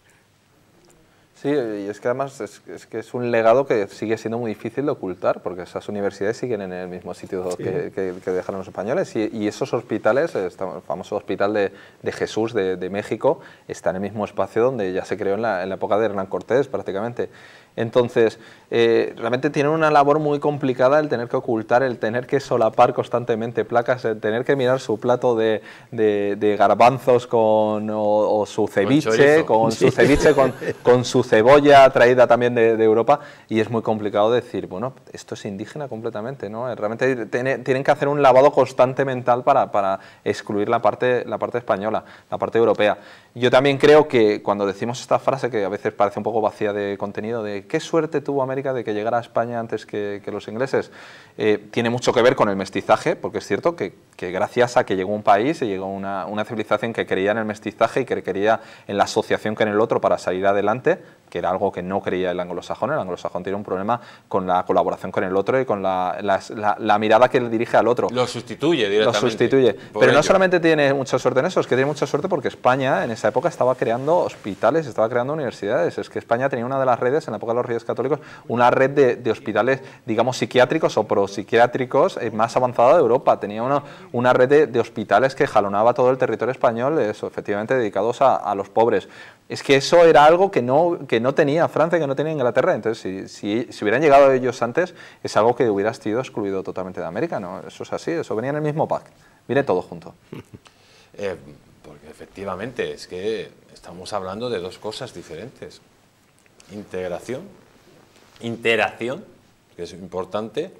Sí, y es que además es, es que es un legado que sigue siendo muy difícil de ocultar, porque esas universidades siguen en el mismo sitio sí. que, que, que dejaron los españoles, y, y esos hospitales, el famoso hospital de, de Jesús de, de México, está en el mismo espacio donde ya se creó en la, en la época de Hernán Cortés prácticamente. Entonces, eh, realmente tienen una labor muy complicada el tener que ocultar, el tener que solapar constantemente placas, el tener que mirar su plato de, de, de garbanzos con, o, o su ceviche, con, con su ceviche, con, con su cebolla traída también de, de Europa, y es muy complicado decir, bueno, esto es indígena completamente, ¿no? Realmente tiene, tienen que hacer un lavado constante mental para, para excluir la parte, la parte española, la parte europea. Yo también creo que cuando decimos esta frase, que a veces parece un poco vacía de contenido, de qué suerte tuvo América de que llegara a España antes que, que los ingleses, eh, tiene mucho que ver con el mestizaje, porque es cierto que, que gracias a que llegó un país y llegó una, una civilización que creía en el mestizaje y que creía en la asociación con el otro para salir adelante, que era algo que no creía el anglosajón. El anglosajón tiene un problema con la colaboración con el otro y con la, la, la, la mirada que le dirige al otro. Lo sustituye directamente. Lo sustituye. Pero ello. No solamente tiene mucha suerte en eso, es que tiene mucha suerte porque España en esa época estaba creando hospitales, estaba creando universidades. Es que España tenía una de las redes, en la época de los Reyes Católicos, una red de, de hospitales, digamos, psiquiátricos o propsiquiátricos eh, más avanzada de Europa. Tenía una, una red de, de hospitales que jalonaba todo el territorio español, eso, efectivamente dedicados a, a los pobres. Es que eso era algo que no, que no tenía Francia, que no tenía Inglaterra. Entonces, si, si, si hubieran llegado ellos antes, es algo que hubiera sido excluido totalmente de América, ¿no? Eso es así, eso venía en el mismo pack, viene todo junto. Eh, porque efectivamente es que estamos hablando de dos cosas diferentes. Integración, interacción, que es importante,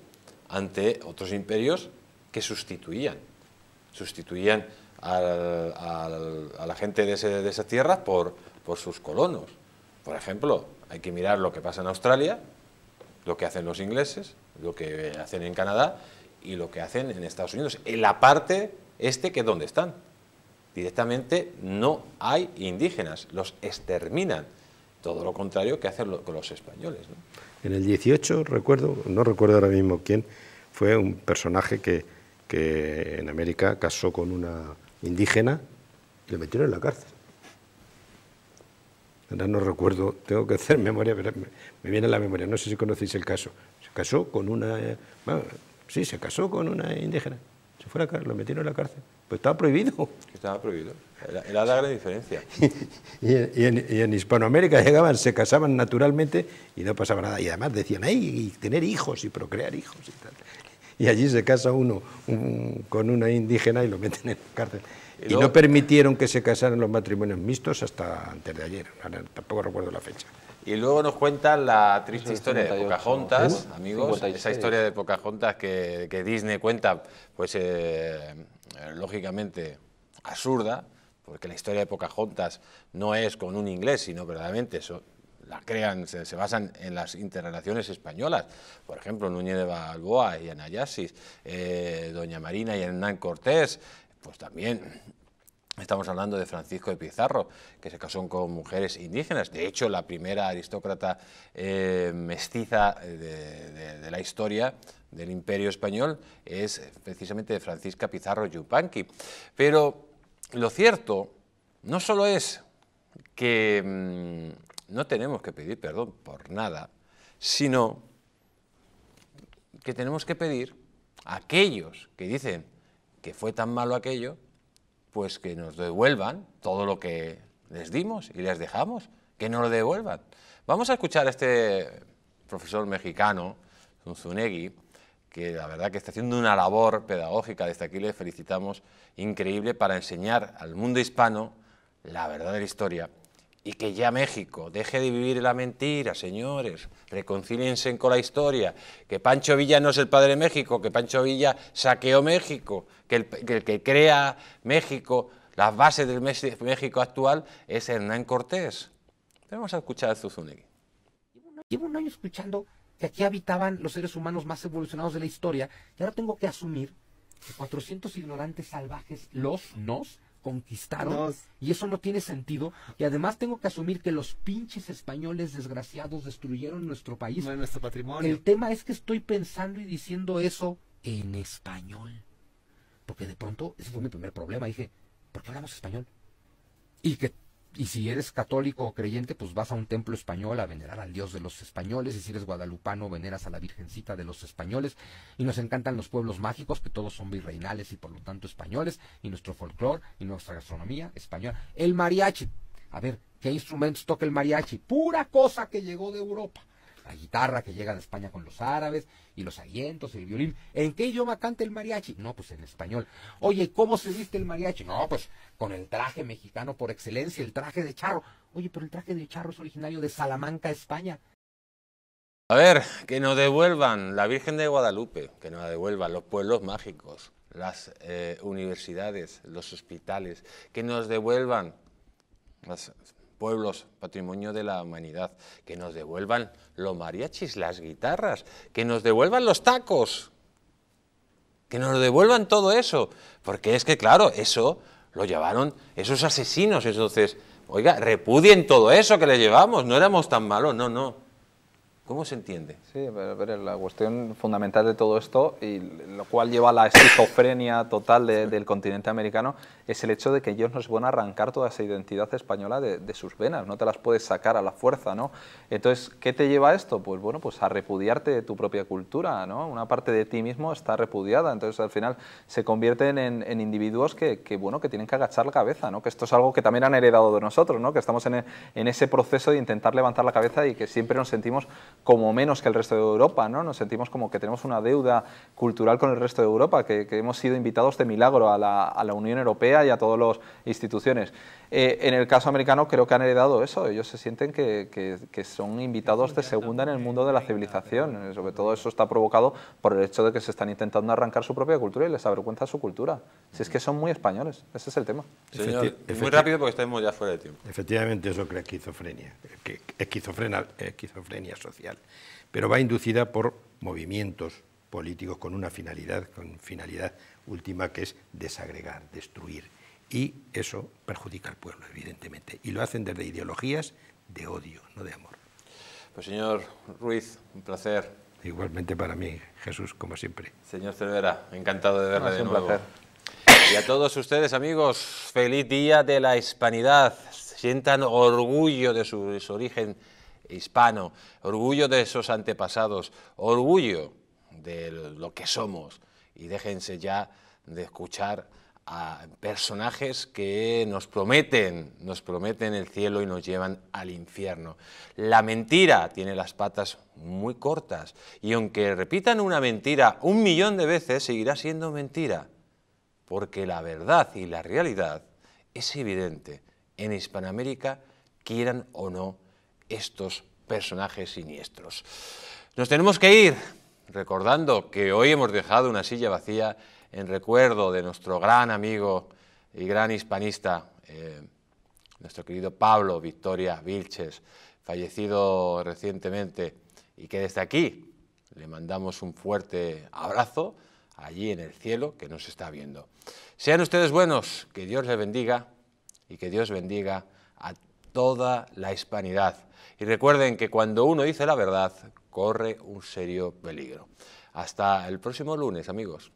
ante otros imperios que sustituían, sustituían al, al, a la gente de, ese, de esa tierra por, por sus colonos. Por ejemplo, hay que mirar lo que pasa en Australia, lo que hacen los ingleses, lo que hacen en Canadá y lo que hacen en Estados Unidos, en la parte este que es donde están. Directamente no hay indígenas, los exterminan. Todo lo contrario que hacen lo, con los españoles, ¿no? En el dieciocho, recuerdo, no recuerdo ahora mismo quién, fue un personaje que, que en América casó con una indígena y le metieron en la cárcel. Ahora no recuerdo, tengo que hacer memoria, pero me, me viene a la memoria, no sé si conocéis el caso. Se casó con una... Bueno, sí, se casó con una indígena Se fue a la cárcel, lo metieron a la cárcel. Pues estaba prohibido. Estaba prohibido. Era, era la gran diferencia. y, y, en, y en Hispanoamérica llegaban, se casaban naturalmente y no pasaba nada. Y además decían, ¡ay, tener hijos y procrear hijos! Y tal. Y allí se casa uno un, con una indígena y lo meten en la cárcel. Y, y luego, no permitieron que se casaran los matrimonios mixtos hasta antes de ayer. Ahora, tampoco recuerdo la fecha. Y luego nos cuentan la triste historia de Pocahontas, amigos, cincuenta y seis. Esa historia de Pocahontas que, que Disney cuenta, pues eh, lógicamente absurda, porque la historia de Pocahontas no es con un inglés, sino verdaderamente eso, la crean, se, se basan en las interrelaciones españolas. Por ejemplo, Núñez de Balboa y Anayasis, eh, Doña Marina y Hernán Cortés, pues también... Estamos hablando de Francisco de Pizarro, que se casó con mujeres indígenas. De hecho, la primera aristócrata eh, mestiza de, de, de la historia del Imperio Español es precisamente Francisca Pizarro Yupanqui. Pero lo cierto no solo es que mmm, no tenemos que pedir perdón por nada, sino que tenemos que pedir a aquellos que dicen que fue tan malo aquello, pues que nos devuelvan todo lo que les dimos y les dejamos, que nos lo devuelvan. Vamos a escuchar a este profesor mexicano, Zunzunegui, que la verdad que está haciendo una labor pedagógica, desde aquí le felicitamos, increíble, para enseñar al mundo hispano la verdadera historia y que ya México deje de vivir la mentira, señores, reconcíliense con la historia, que Pancho Villa no es el padre de México, que Pancho Villa saqueó México, que el que, el que crea México, las bases del México actual es Hernán Cortés. Pero vamos a escuchar a Zunzunegui. Llevo un año escuchando que aquí habitaban los seres humanos más evolucionados de la historia y ahora tengo que asumir que cuatrocientos ignorantes salvajes, los nos, conquistaron, Nos. y eso no tiene sentido, y además tengo que asumir que los pinches españoles desgraciados destruyeron nuestro país, no, nuestro patrimonio. El tema es que estoy pensando y diciendo eso en español, porque de pronto, ese fue mi primer problema, dije, ¿por qué hablamos español? Y que, y si eres católico o creyente, pues vas a un templo español a venerar al dios de los españoles, y si eres guadalupano, veneras a la virgencita de los españoles, y nos encantan los pueblos mágicos, que todos son virreinales y por lo tanto españoles, y nuestro folclore, y nuestra gastronomía española. El mariachi, a ver, ¿qué instrumentos toca el mariachi? Pura cosa que llegó de Europa. La guitarra que llega de España con los árabes, y los alientos, y el violín. ¿En qué idioma canta el mariachi? No, pues en español. Oye, ¿cómo se viste el mariachi? No, pues con el traje mexicano por excelencia, el traje de charro. Oye, pero el traje de charro es originario de Salamanca, España. A ver, que nos devuelvan la Virgen de Guadalupe, que nos devuelvan los pueblos mágicos, las eh, universidades, los hospitales, que nos devuelvan las... pueblos, patrimonio de la humanidad, que nos devuelvan los mariachis, las guitarras, que nos devuelvan los tacos, que nos devuelvan todo eso, porque es que claro, eso lo llevaron esos asesinos, entonces, oiga, repudien todo eso que le llevamos, no éramos tan malos, no, no. ¿Cómo se entiende? Sí, pero, pero la cuestión fundamental de todo esto, y lo cual lleva a la esquizofrenia total de, del continente americano, es el hecho de que ellos nos van a arrancar toda esa identidad española de, de sus venas, no te las puedes sacar a la fuerza, ¿no? Entonces, ¿qué te lleva a esto? Pues bueno, pues a repudiarte de tu propia cultura, ¿no? Una parte de ti mismo está repudiada, entonces al final se convierten en, en individuos que, que, bueno, que tienen que agachar la cabeza, ¿no? Que esto es algo que también han heredado de nosotros, ¿no? Que estamos en, en ese proceso de intentar levantar la cabeza y que siempre nos sentimos como menos que el resto de Europa, ¿no? Nos sentimos como que tenemos una deuda cultural con el resto de Europa, que, que hemos sido invitados de milagro a la, a la Unión Europea y a todas las instituciones. Eh, en el caso americano creo que han heredado eso, ellos se sienten que, que, que son invitados de segunda en el mundo de la civilización, sobre todo eso está provocado por el hecho de que se están intentando arrancar su propia cultura y les avergüenza su cultura. Si es que son muy españoles, ese es el tema. Señor, Efecti muy rápido porque estamos ya fuera de tiempo. Efectivamente eso crea esquizofrenia, esquizofrenia, esquizofrenia social. Pero va inducida por movimientos políticos con una finalidad, con finalidad última que es desagregar, destruir. Y eso perjudica al pueblo, evidentemente. Y lo hacen desde ideologías de odio, no de amor. Pues señor Ruiz, un placer. Igualmente para mí, Jesús, como siempre. Señor Cervera, encantado de verle de nuevo. Placer. Y a todos ustedes, amigos, feliz día de la hispanidad. Sientan orgullo de su, de su origen hispano, orgullo de esos antepasados, orgullo de lo que somos y déjense ya de escuchar a personajes que nos prometen, nos prometen el cielo y nos llevan al infierno. La mentira tiene las patas muy cortas y aunque repitan una mentira un millón de veces, seguirá siendo mentira, porque la verdad y la realidad es evidente en Hispanoamérica, quieran o no estos personajes siniestros. Nos tenemos que ir recordando que hoy hemos dejado una silla vacía en recuerdo de nuestro gran amigo y gran hispanista, eh, nuestro querido Pablo Victoria Vilches, fallecido recientemente, y que desde aquí le mandamos un fuerte abrazo allí en el cielo que nos está viendo. Sean ustedes buenos, que Dios les bendiga y que Dios bendiga a toda la hispanidad. Y recuerden que cuando uno dice la verdad, corre un serio peligro. Hasta el próximo lunes, amigos.